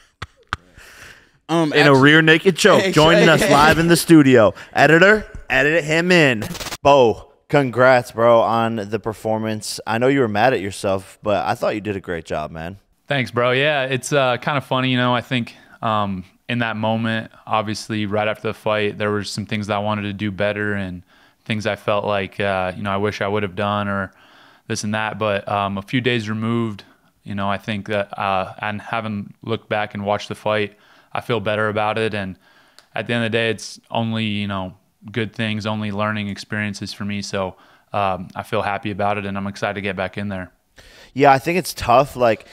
Um, in actually, a rear naked choke, hey, joining hey, us hey. live in the studio. Editor, edit him in. Bo, congrats, bro, on the performance. I know you were mad at yourself, but I thought you did a great job, man. Thanks, bro. Yeah, it's uh, kind of funny, you know. I think um, in that moment, obviously, right after the fight, there were some things that I wanted to do better and things I felt like, uh, you know, I wish I would have done or this and that. But um, a few days removed, you know, I think that uh, and having looked back and watched the fight, I feel better about it. And at the end of the day, it's only, you know, good things, only learning experiences for me. So um, I feel happy about it, and I'm excited to get back in there. Yeah, I think it's tough. Like,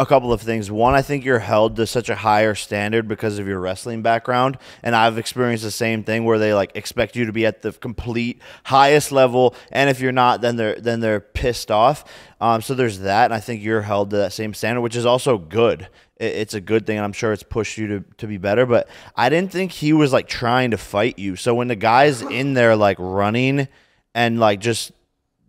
a couple of things. One, I think you're held to such a higher standard because of your wrestling background, and I've experienced the same thing where they like expect you to be at the complete highest level, and if you're not, then they're then they're pissed off. Um, so there's that, and I think you're held to that same standard, which is also good. It's a good thing, and I'm sure it's pushed you to, to be better, but I didn't think he was, like, trying to fight you. So when the guy's in there, like, running and, like, just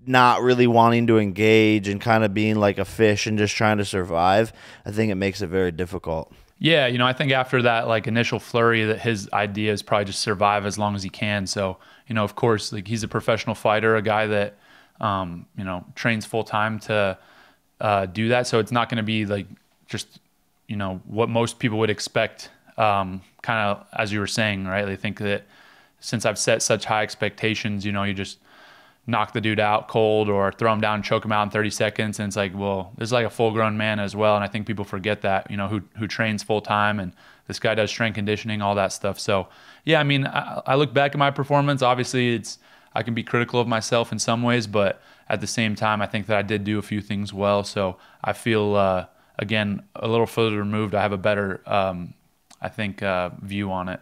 not really wanting to engage and kind of being like a fish and just trying to survive, I think it makes it very difficult. Yeah, you know, I think after that, like, initial flurry, that his idea is probably just survive as long as he can. So, you know, of course, like, he's a professional fighter, a guy that, um, you know, trains full-time to uh, do that. So it's not going to be, like, just – you know, what most people would expect, um, kind of as you were saying, right? They think that since I've set such high expectations, you know, you just knock the dude out cold or throw him down, choke him out in thirty seconds. And it's like, well, this is like a full grown man as well. And I think people forget that, you know, who, who trains full time, and this guy does strength conditioning, all that stuff. So yeah, I mean, I, I look back at my performance, obviously it's, I can be critical of myself in some ways, but at the same time, I think that I did do a few things well. So I feel, uh, again, a little further removed, I have a better, um, I think, uh, view on it.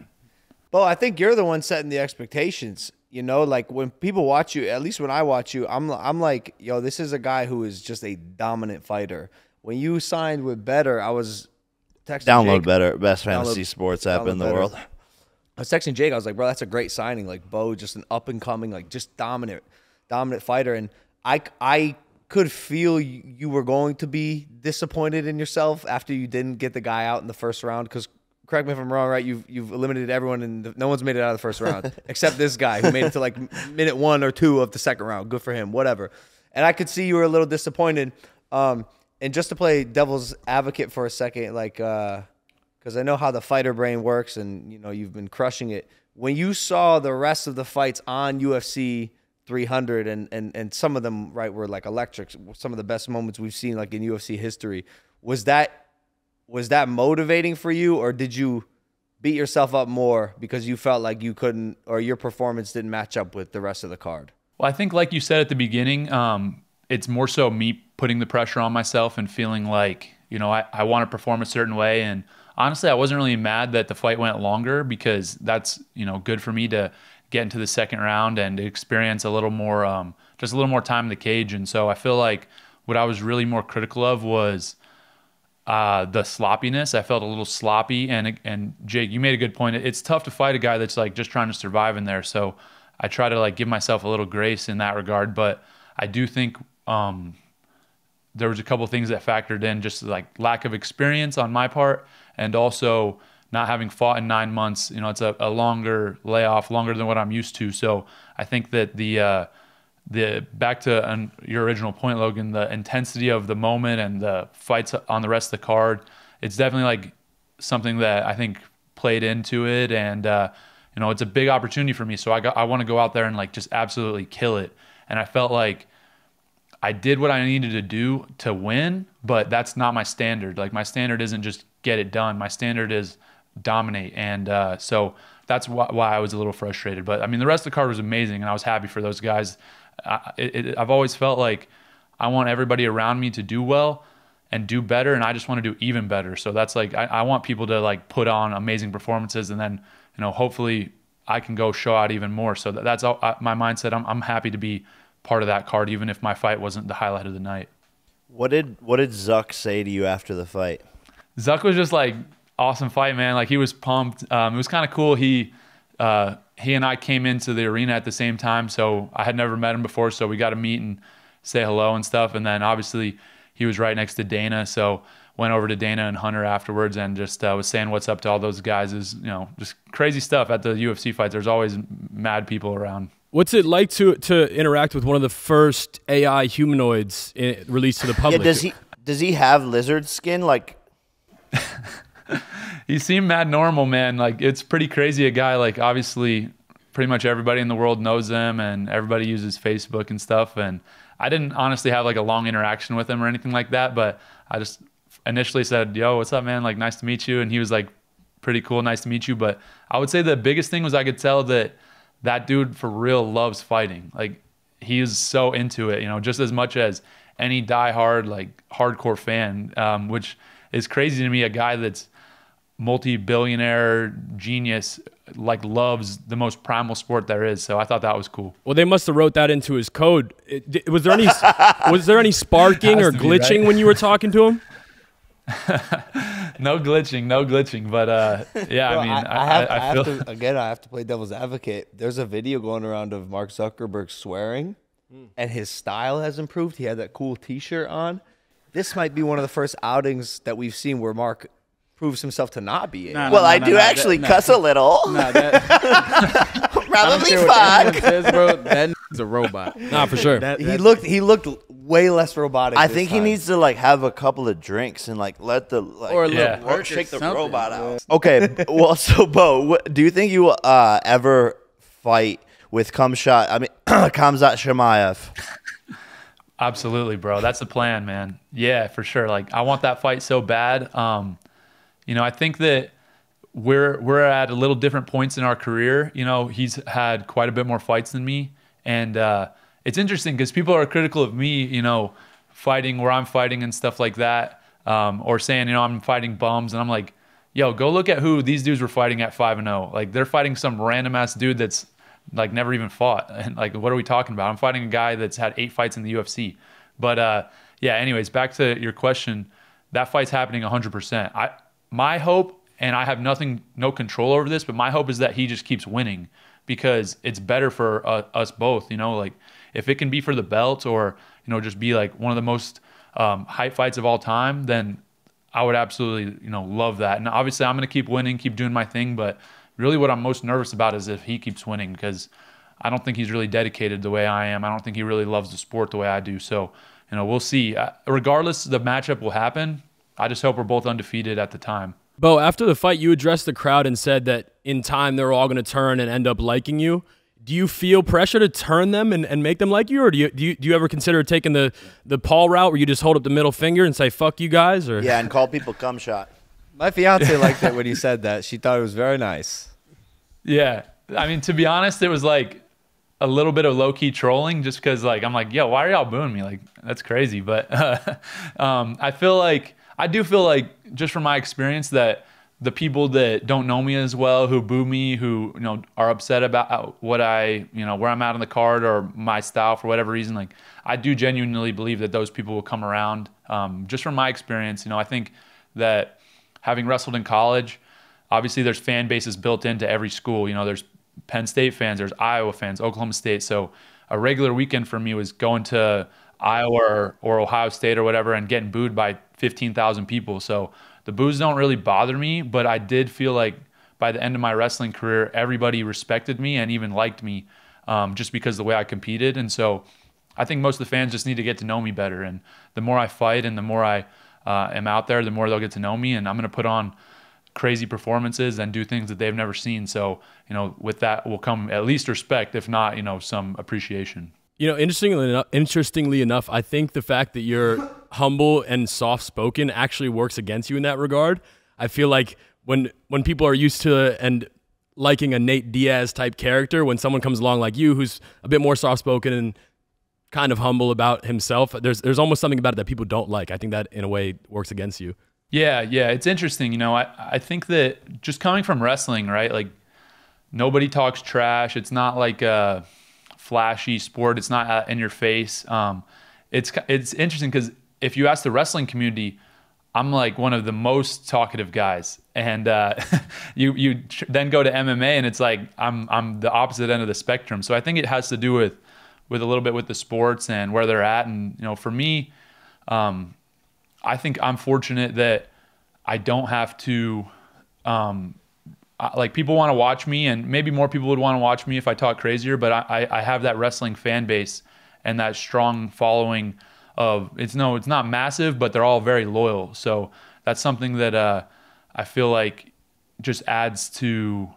Well, I think you're the one setting the expectations. You know, like, when people watch you, at least when I watch you, I'm, I'm like, yo, this is a guy who is just a dominant fighter. When you signed with Better, I was texting Download Jake, Better, best fantasy download, sports app in the Better. world. I was texting Jake. I was like, bro, that's a great signing. Like, Bo, just an up and coming, like, just dominant, dominant fighter. And I, I. could feel you were going to be disappointed in yourself after you didn't get the guy out in the first round, because, correct me if I'm wrong, right, you've, you've eliminated everyone and no one's made it out of the first round except this guy who made it to like minute one or two of the second round. Good for him, whatever. And I could see you were a little disappointed. Um, and just to play devil's advocate for a second, like, because uh, I know how the fighter brain works, and, you know, you've been crushing it. When you saw the rest of the fights on U F C three hundred and and and some of them, right, were like electric, some of the best moments we've seen like in U F C history, was that was that motivating for you, or did you beat yourself up more because you felt like you couldn't, or your performance didn't match up with the rest of the card? Well, I think, like you said at the beginning, um it's more so me putting the pressure on myself and feeling like, you know, I, I want to perform a certain way. And honestly, I wasn't really mad that the fight went longer, because that's, you know, good for me to get into the second round and experience a little more, um, just a little more time in the cage. And so I feel like what I was really more critical of was uh, the sloppiness. I felt a little sloppy. And, and Jake, you made a good point. It's tough to fight a guy that's like just trying to survive in there. So I try to like give myself a little grace in that regard. But I do think um, there was a couple of things that factored in, just like lack of experience on my part, and also not having fought in nine months, you know, it's a, a longer layoff, longer than what I'm used to. So I think that the, uh, the back to an, your original point, Logan, the intensity of the moment and the fights on the rest of the card, it's definitely like something that I think played into it. And, uh, you know, it's a big opportunity for me. So I got, I want to go out there and like just absolutely kill it. And I felt like I did what I needed to do to win, but that's not my standard. Like, my standard isn't just get it done. My standard is dominate. And uh, so that's wh why I was a little frustrated. But I mean, the rest of the card was amazing, and I was happy for those guys. I, it, it, I've always felt like I want everybody around me to do well and do better, and I just want to do even better. So that's like, I, I want people to like put on amazing performances, and then, you know, hopefully I can go show out even more. So that, that's all, I, my mindset. I'm, I'm happy to be part of that card, even if my fight wasn't the highlight of the night. What did, what did Zuck say to you after the fight? Zuck was just like, awesome fight, man. Like, he was pumped. Um, it was kind of cool. He, uh, he and I came into the arena at the same time. So I had never met him before. So we got to meet and say hello and stuff. And then obviously he was right next to Dana. So went over to Dana and Hunter afterwards and just uh, was saying what's up to all those guys. Is, you know, just crazy stuff at the U F C fights. There's always mad people around. What's it like to, to interact with one of the first A I humanoids in, released to the public? Yeah, does he, does he have lizard skin? Like, he seemed mad normal, man. Like, it's pretty crazy. A guy, like, obviously pretty much everybody in the world knows him, and everybody uses Facebook and stuff. And I didn't honestly have like a long interaction with him or anything like that, but I just initially said, yo, what's up, man? Like, nice to meet you. And he was like, pretty cool. Nice to meet you. But I would say the biggest thing was I could tell that that dude for real loves fighting. Like, he is so into it, you know, just as much as any diehard, like, hardcore fan, um, which is crazy to me. A guy that's multi-billionaire genius, like, loves the most primal sport there is. So I thought that was cool. Well, they must have wrote that into his code. It, was there any was there any sparking or glitching, right, when you were talking to him? No glitching, no glitching. But uh, yeah, well, I mean, I, I have, I, I I feel... have to, again, I have to play devil's advocate. There's a video going around of Mark Zuckerberg swearing, mm. and his style has improved. He had that cool T-shirt on. This might be one of the first outings that we've seen where Mark proves himself to not be. No, no, well, no, I no, do no, actually that, cuss no. a little. No, that... Probably fuck. That is a robot. Nah, for sure. That, he looked. He looked way less robotic. I think time. he needs to like have a couple of drinks and like let the like, or yeah. or shake the robot out. Okay. Well, so Bo, do you think you will uh, ever fight with Kamshot? I mean, Kamzat Chimaev. Absolutely, bro. That's the plan, man. Yeah, for sure. Like, I want that fight so bad. Um, you know, I think that we're we're at a little different points in our career. You know, he's had quite a bit more fights than me, and uh, it's interesting because people are critical of me, you know, fighting where I'm fighting and stuff like that, um, or saying, you know, I'm fighting bums, and I'm like, yo, go look at who these dudes were fighting at five and zero. Like, they're fighting some random ass dude that's like never even fought, and like, what are we talking about? I'm fighting a guy that's had eight fights in the U F C. But uh, yeah, anyways, back to your question, that fight's happening one hundred percent. I my hope. And I have nothing, no control over this, but my hope is that he just keeps winning because it's better for uh, us both. You know, like, if it can be for the belt or, you know, just be like one of the most um, hype fights of all time, then I would absolutely, you know, love that. And obviously I'm going to keep winning, keep doing my thing. But really what I'm most nervous about is if he keeps winning, because I don't think he's really dedicated the way I am. I don't think he really loves the sport the way I do. So, you know, we'll see. Uh, regardless, the matchup will happen. I just hope we're both undefeated at the time. Bo, after the fight, you addressed the crowd and said that in time they're all going to turn and end up liking you. Do you feel pressure to turn them and, and make them like you, or do you, do you do you ever consider taking the the Paul route where you just hold up the middle finger and say "fuck you guys"? Or yeah, and call people "cum shot." My fiance liked it when you said that. She thought it was very nice. Yeah, I mean, to be honest, it was like a little bit of low key trolling, just because like I'm like, yo, why are y'all booing me? Like, that's crazy. But uh, um, I feel like. I do feel like, just from my experience, that the people that don't know me as well, who boo me, who, you know, are upset about what I, you know, where I'm at on the card or my style for whatever reason, like, I do genuinely believe that those people will come around. Um, just from my experience, you know, I think that having wrestled in college, obviously there's fan bases built into every school. You know, there's Penn State fans, there's Iowa fans, Oklahoma State. So a regular weekend for me was going to Iowa or, or Ohio State or whatever and getting booed by fifteen thousand people. So the boos don't really bother me, but I did feel like by the end of my wrestling career, everybody respected me and even liked me um, just because of the way I competed. And so I think most of the fans just need to get to know me better. And the more I fight and the more I uh, am out there, the more they'll get to know me. And I'm going to put on crazy performances and do things that they've never seen. So, you know, with that will come at least respect, if not, you know, some appreciation. You know, interestingly enough, interestingly enough, I think the fact that you're humble and soft-spoken actually works against you in that regard. I feel like when when people are used to and liking a Nate Diaz-type character, when someone comes along like you who's a bit more soft-spoken and kind of humble about himself, there's, there's almost something about it that people don't like. I think that, in a way, works against you. Yeah, yeah, it's interesting. You know, I, I think that just coming from wrestling, right, like nobody talks trash. It's not like a flashy sport. It's not in your face. Um, it's it's interesting because if you ask the wrestling community, I'm like one of the most talkative guys, and uh, you you then go to M M A and it's like I'm I'm the opposite end of the spectrum. So I think it has to do with with a little bit with the sports and where they're at. And you know, for me, um, I think I'm fortunate that I don't have to. Um, Like, people want to watch me, and maybe more people would want to watch me if I talk crazier, but I, I have that wrestling fan base and that strong following of, it's no, it's not massive, but they're all very loyal. So that's something that uh, I feel like just adds to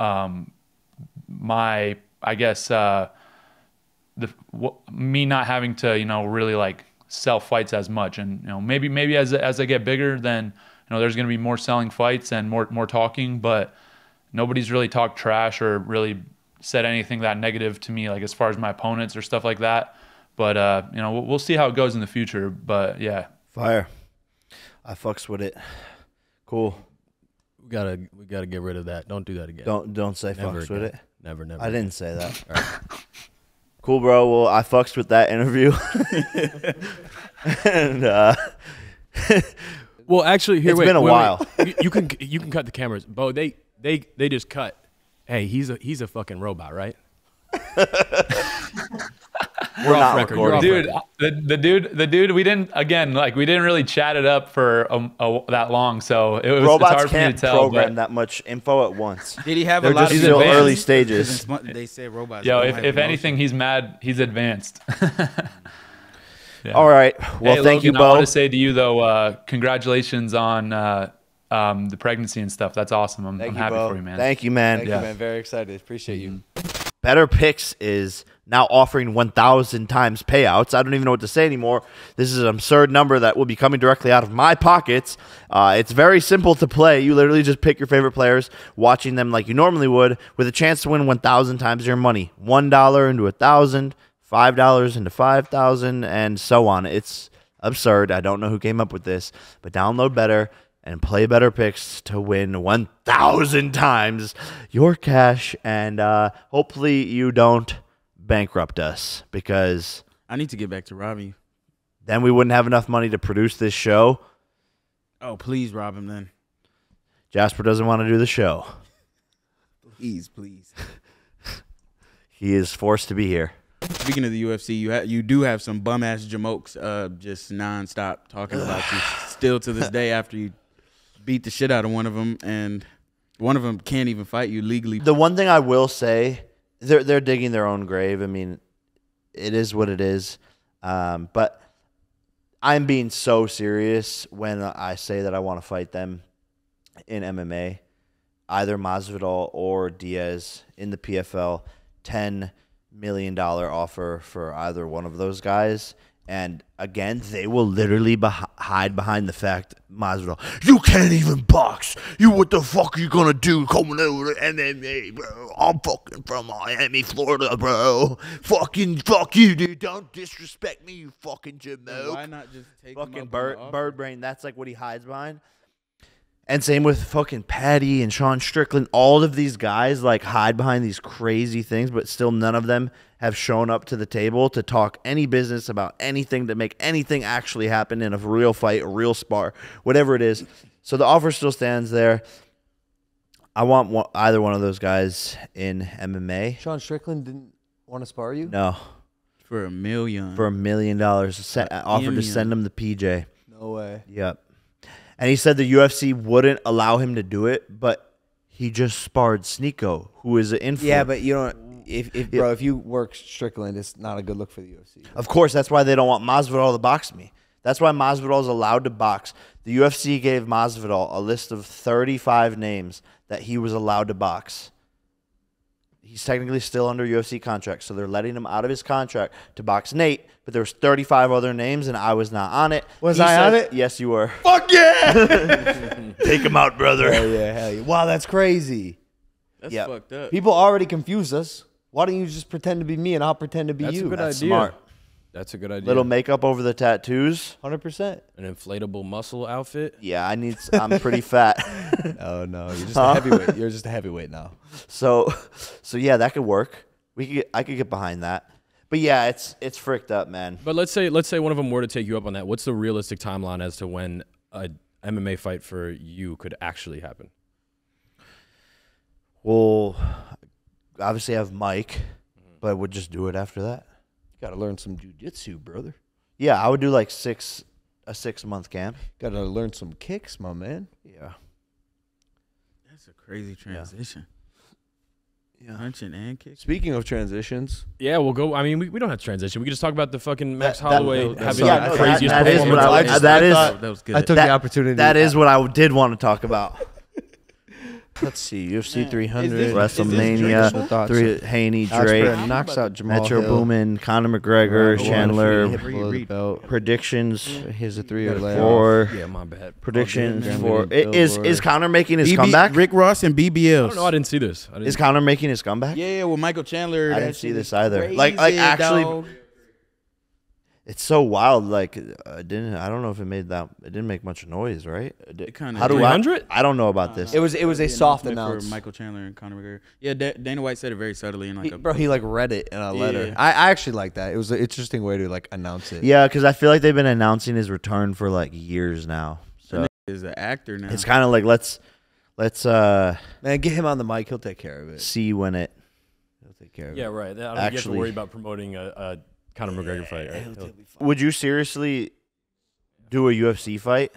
um, my, I guess, uh, the me not having to, you know, really like sell fights as much. And, you know, maybe, maybe as, as I get bigger, then, you know, there's going to be more selling fights and more more talking, but nobody's really talked trash or really said anything that negative to me, like as far as my opponents or stuff like that. But, uh, you know, we'll see how it goes in the future. But, yeah. Fire. I fucks with it. Cool. We got to we gotta get rid of that. Don't do that again. Don't don't say never fucks again. with it. Never, never. I again. didn't say that. All right. Cool, bro. Well, I fucks with that interview. and, uh... well, actually, here, it's wait. It's been a wait, while. Wait. You, you, can, you can cut the cameras. Bo, they, they, they just cut. Hey, he's a, he's a fucking robot, right? We're not recording, dude. The, the dude, the dude. We didn't again. Like we didn't really chat it up for a, a, that long, so it was Robots it's hard can't for me to tell. Program that much info at once. Did he have They're a lot? Just of still advanced. Early stages. They say robots. Yo, if, if anything, he's mad. He's advanced. Yeah. All right. Well, hey, thank Logan, you, Bo. I want to say to you though, uh, congratulations on uh, um, the pregnancy and stuff. That's awesome. I'm, I'm you, happy Bo. for you, man. Thank you, man. Thank yeah. you, man. Very excited. Appreciate you. Better Picks is now offering one thousand times payouts. I don't even know what to say anymore. This is an absurd number that will be coming directly out of my pockets. Uh, it's very simple to play. You literally just pick your favorite players, watching them like you normally would, with a chance to win one thousand times your money. one dollar into one thousand, five dollars into five thousand, and so on. It's absurd. I don't know who came up with this, but download Better and play Better Picks to win one thousand times your cash. And uh, hopefully you don't bankrupt us, because I need to get back to Robbie. Then we wouldn't have enough money to produce this show. Oh, please rob him then. Jasper doesn't want to do the show. Please, please. He is forced to be here. Speaking of the U F C, you ha you do have some bum-ass jamokes uh, just nonstop talking about you still to this day after you beat the shit out of one of them, and one of them can't even fight you legally. The one thing I will say, they're they're digging their own grave. I mean, it is what it is. Um, but I'm being so serious when I say that I want to fight them in M M A, either Masvidal or Diaz in the P F L. ten million dollar offer for either one of those guys. And again, they will literally be hide behind the fact, Masvidal, you can't even box. You, what the fuck are you going to do coming over to M M A, bro? I'm fucking from Miami, Florida, bro. Fucking fuck you, dude. Don't disrespect me, you fucking jamoke. Why not just take fucking bird, bird brain? That's like what he hides behind. And same with fucking Patty and Sean Strickland. All of these guys like hide behind these crazy things, but still none of them have shown up to the table to talk any business about anything, to make anything actually happen in a real fight, a real spar, whatever it is. So the offer still stands there. I want one, either one of those guys in M M A. Sean Strickland didn't want to spar you? No. For a million. For a million dollars. Offered to send him the P J. No way. Yep. And he said the U F C wouldn't allow him to do it, but he just sparred Sneeko, who is an influencer. Yeah, but you don't, if, if bro, if you work Strickland, it's not a good look for the U F C. Of course, that's why they don't want Masvidal to box me. That's why Masvidal is allowed to box. The U F C gave Masvidal a list of thirty-five names that he was allowed to box. He's technically still under U F C contract, so they're letting him out of his contract to box Nate, but there was thirty-five other names, and I was not on it. Was he I said, on it? Yes, you were. Fuck yeah! Take him out, brother. Hell yeah, hell yeah. Wow, that's crazy. That's yep. fucked up. People already confuse us. Why don't you just pretend to be me, and I'll pretend to be that's you? A good that's idea. smart. That's a good idea. Little makeup over the tattoos. one hundred percent. An inflatable muscle outfit. Yeah, I need. I'm pretty fat. Oh no, you're just huh? a heavyweight. You're just a heavyweight now. So, so yeah, that could work. We could. Get, I could get behind that. But yeah, it's it's fricked up, man. But let's say let's say one of them were to take you up on that. What's the realistic timeline as to when a M M A fight for you could actually happen? Well, obviously I have Mike, but we'll just do it after that. Got to learn some jiu-jitsu, brother. Yeah, I would do like six a six-month camp. Got to learn some kicks, my man. Yeah. That's a crazy transition. Yeah. yeah. Punching and kicking. Speaking of transitions. Yeah, we'll go. I mean, we, we don't have to transition. We can just talk about the fucking Max that, Holloway that, having yeah, the craziest that, that performance. Is what I, I, that I, is, thought, that was good. I took that, the opportunity. That is what I did want to talk about. Let's see, U F C Man. three hundred, this, WrestleMania, three, Haney, Drake, knocks out Jamal Metro Hill. Boomin, Conor McGregor, yeah, Chandler, read, read. predictions. Yeah. Here's a three or four. Yeah, my bad. Predictions oh, for is is Conor making his B B, comeback? Rick Ross and B B L. I don't know. I didn't see this. I didn't is Conor making his comeback? Yeah, yeah. Well, Michael Chandler. I didn't see this either. Like, like actually, dog. It's so wild. Like, uh, didn't I don't know if it made that. It didn't make much noise, right? It kind of. three hundred I, I don't know about uh, this. It was it was a soft announce for Michael Chandler and Conor McGregor. Yeah, da Dana White said it very subtly in like he, a bro. He like read it in a letter. Yeah. I, I actually like that. It was an interesting way to like announce it. Yeah, because I feel like they've been announcing his return for like years now. So is an actor now. It's kind of like let's let's uh man get him on the mic. He'll take care of it. See when it. He'll take care of yeah, it. Yeah, right. I don't actually, you have to worry about promoting a. a Conor McGregor yeah, fight. Right? He'll, he'll would you seriously do a U F C fight?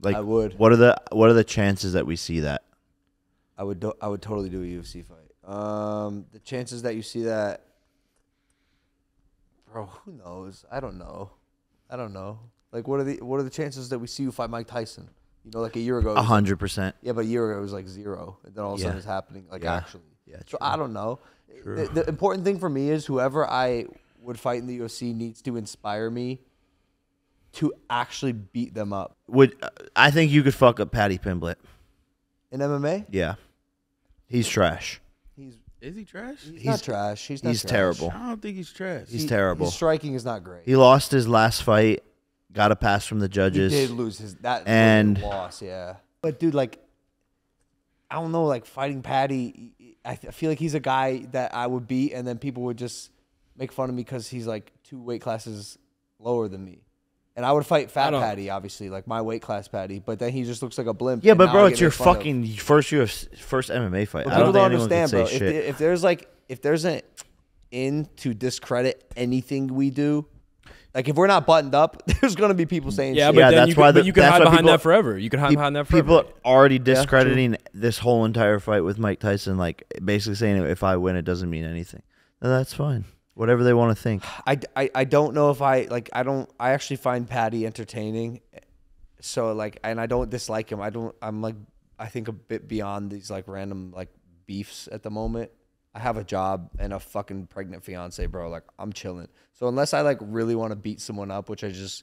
Like, I would. What are the What are the chances that we see that? I would. Do, I would totally do a U F C fight. Um, the chances that you see that, bro. Who knows? I don't know. I don't know. Like, what are the What are the chances that we see you fight Mike Tyson? You know, like a year ago. A hundred percent. Yeah, but a year ago it was like zero, and then all of a sudden yeah. it's happening. Like yeah. actually. Yeah. True. So I don't know. The, the important thing for me is whoever I would fight in the U F C needs to inspire me to actually beat them up. Would uh, I think you could fuck up Paddy Pimblett in M M A? Yeah, he's trash. He's is he trash? He's, he's not trash. He's not he's trash. terrible. I don't think he's trash. He's he, terrible. His striking is not great. He lost his last fight. Got a pass from the judges. He did lose his that and loss. Yeah, but dude, like I don't know, like fighting Paddy, I, th I feel like he's a guy that I would beat, and then people would just make fun of me because he's like two weight classes lower than me. And I would fight Fat Patty, obviously, like my weight class Patty, but then he just looks like a blimp. Yeah, but bro, it's your fucking of. first U F C, first M M A fight. But I don't, don't understand, bro. If, the, if there's like, if there's an in to discredit anything we do, like if we're not buttoned up, there's going to be people saying yeah, shit. But yeah, that's you why can, the, but you can hide behind people, that forever. You can hide behind that forever. People are already discrediting yeah, this whole entire fight with Mike Tyson, like basically saying if I win, it doesn't mean anything. No, that's fine. Whatever they want to think. I, I, I don't know if I, like, I don't, I actually find Patty entertaining. So, like, and I don't dislike him. I don't, I'm, like, I think a bit beyond these, like, random, like, beefs at the moment. I have a job and a fucking pregnant fiance, bro. Like, I'm chilling. So, unless I, like, really want to beat someone up, which I just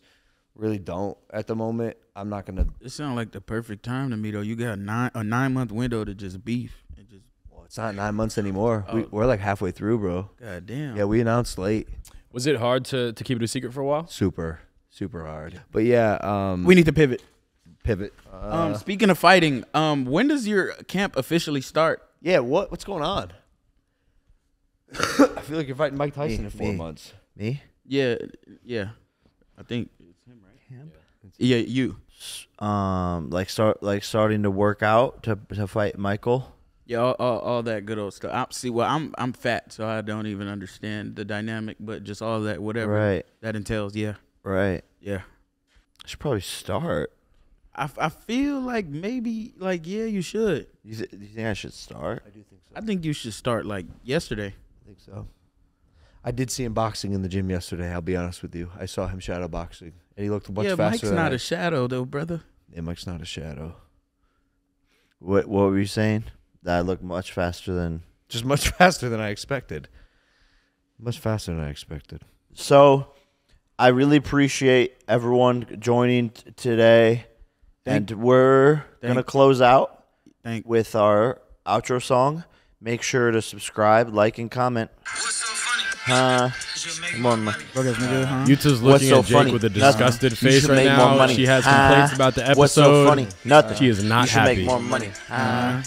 really don't at the moment, I'm not going to. It sounds like the perfect time to me, though. You got a nine, a nine-month window to just beef and just. It's not nine months anymore. Oh. We, we're like halfway through, bro. God damn. Yeah, we announced late. Was it hard to, to keep it a secret for a while? Super, super hard. But yeah. Um, we need to pivot. Pivot. Uh, um, speaking of fighting, um, when does your camp officially start? Yeah, what what's going on? I feel like you're fighting Mike Tyson me, in four me. months. Me? Yeah, yeah. I think it's him, right? Camp? Yeah, you. Um, like start like starting to work out to to fight Michael. Yeah, all, all, all that good old stuff. I'm, see, well, I'm I'm fat, so I don't even understand the dynamic, but just all that, whatever right. that entails, yeah. Right. Yeah. I should probably start. I, I feel like maybe, like, yeah, you should. You, th you think I should start? I do think so. I think you should start, like, yesterday. I think so. I did see him boxing in the gym yesterday, I'll be honest with you. I saw him shadow boxing, and he looked much yeah, faster Mike's than Yeah, Mike's not I. a shadow, though, brother. Yeah, Mike's not a shadow. What, what were you saying? That I look much faster than... Just much faster than I expected. Much faster than I expected. So, I really appreciate everyone joining today. Thank and we're going to close out Thank with our outro song. Make sure to subscribe, like, and comment. What's so funny? Huh? Come on, man. Yuta's looking so at Jake funny? with a disgusted Nothing. face right now. She has complaints uh, about the episode. What's so funny? Nothing. She is not you happy. You should make more money. Uh, uh,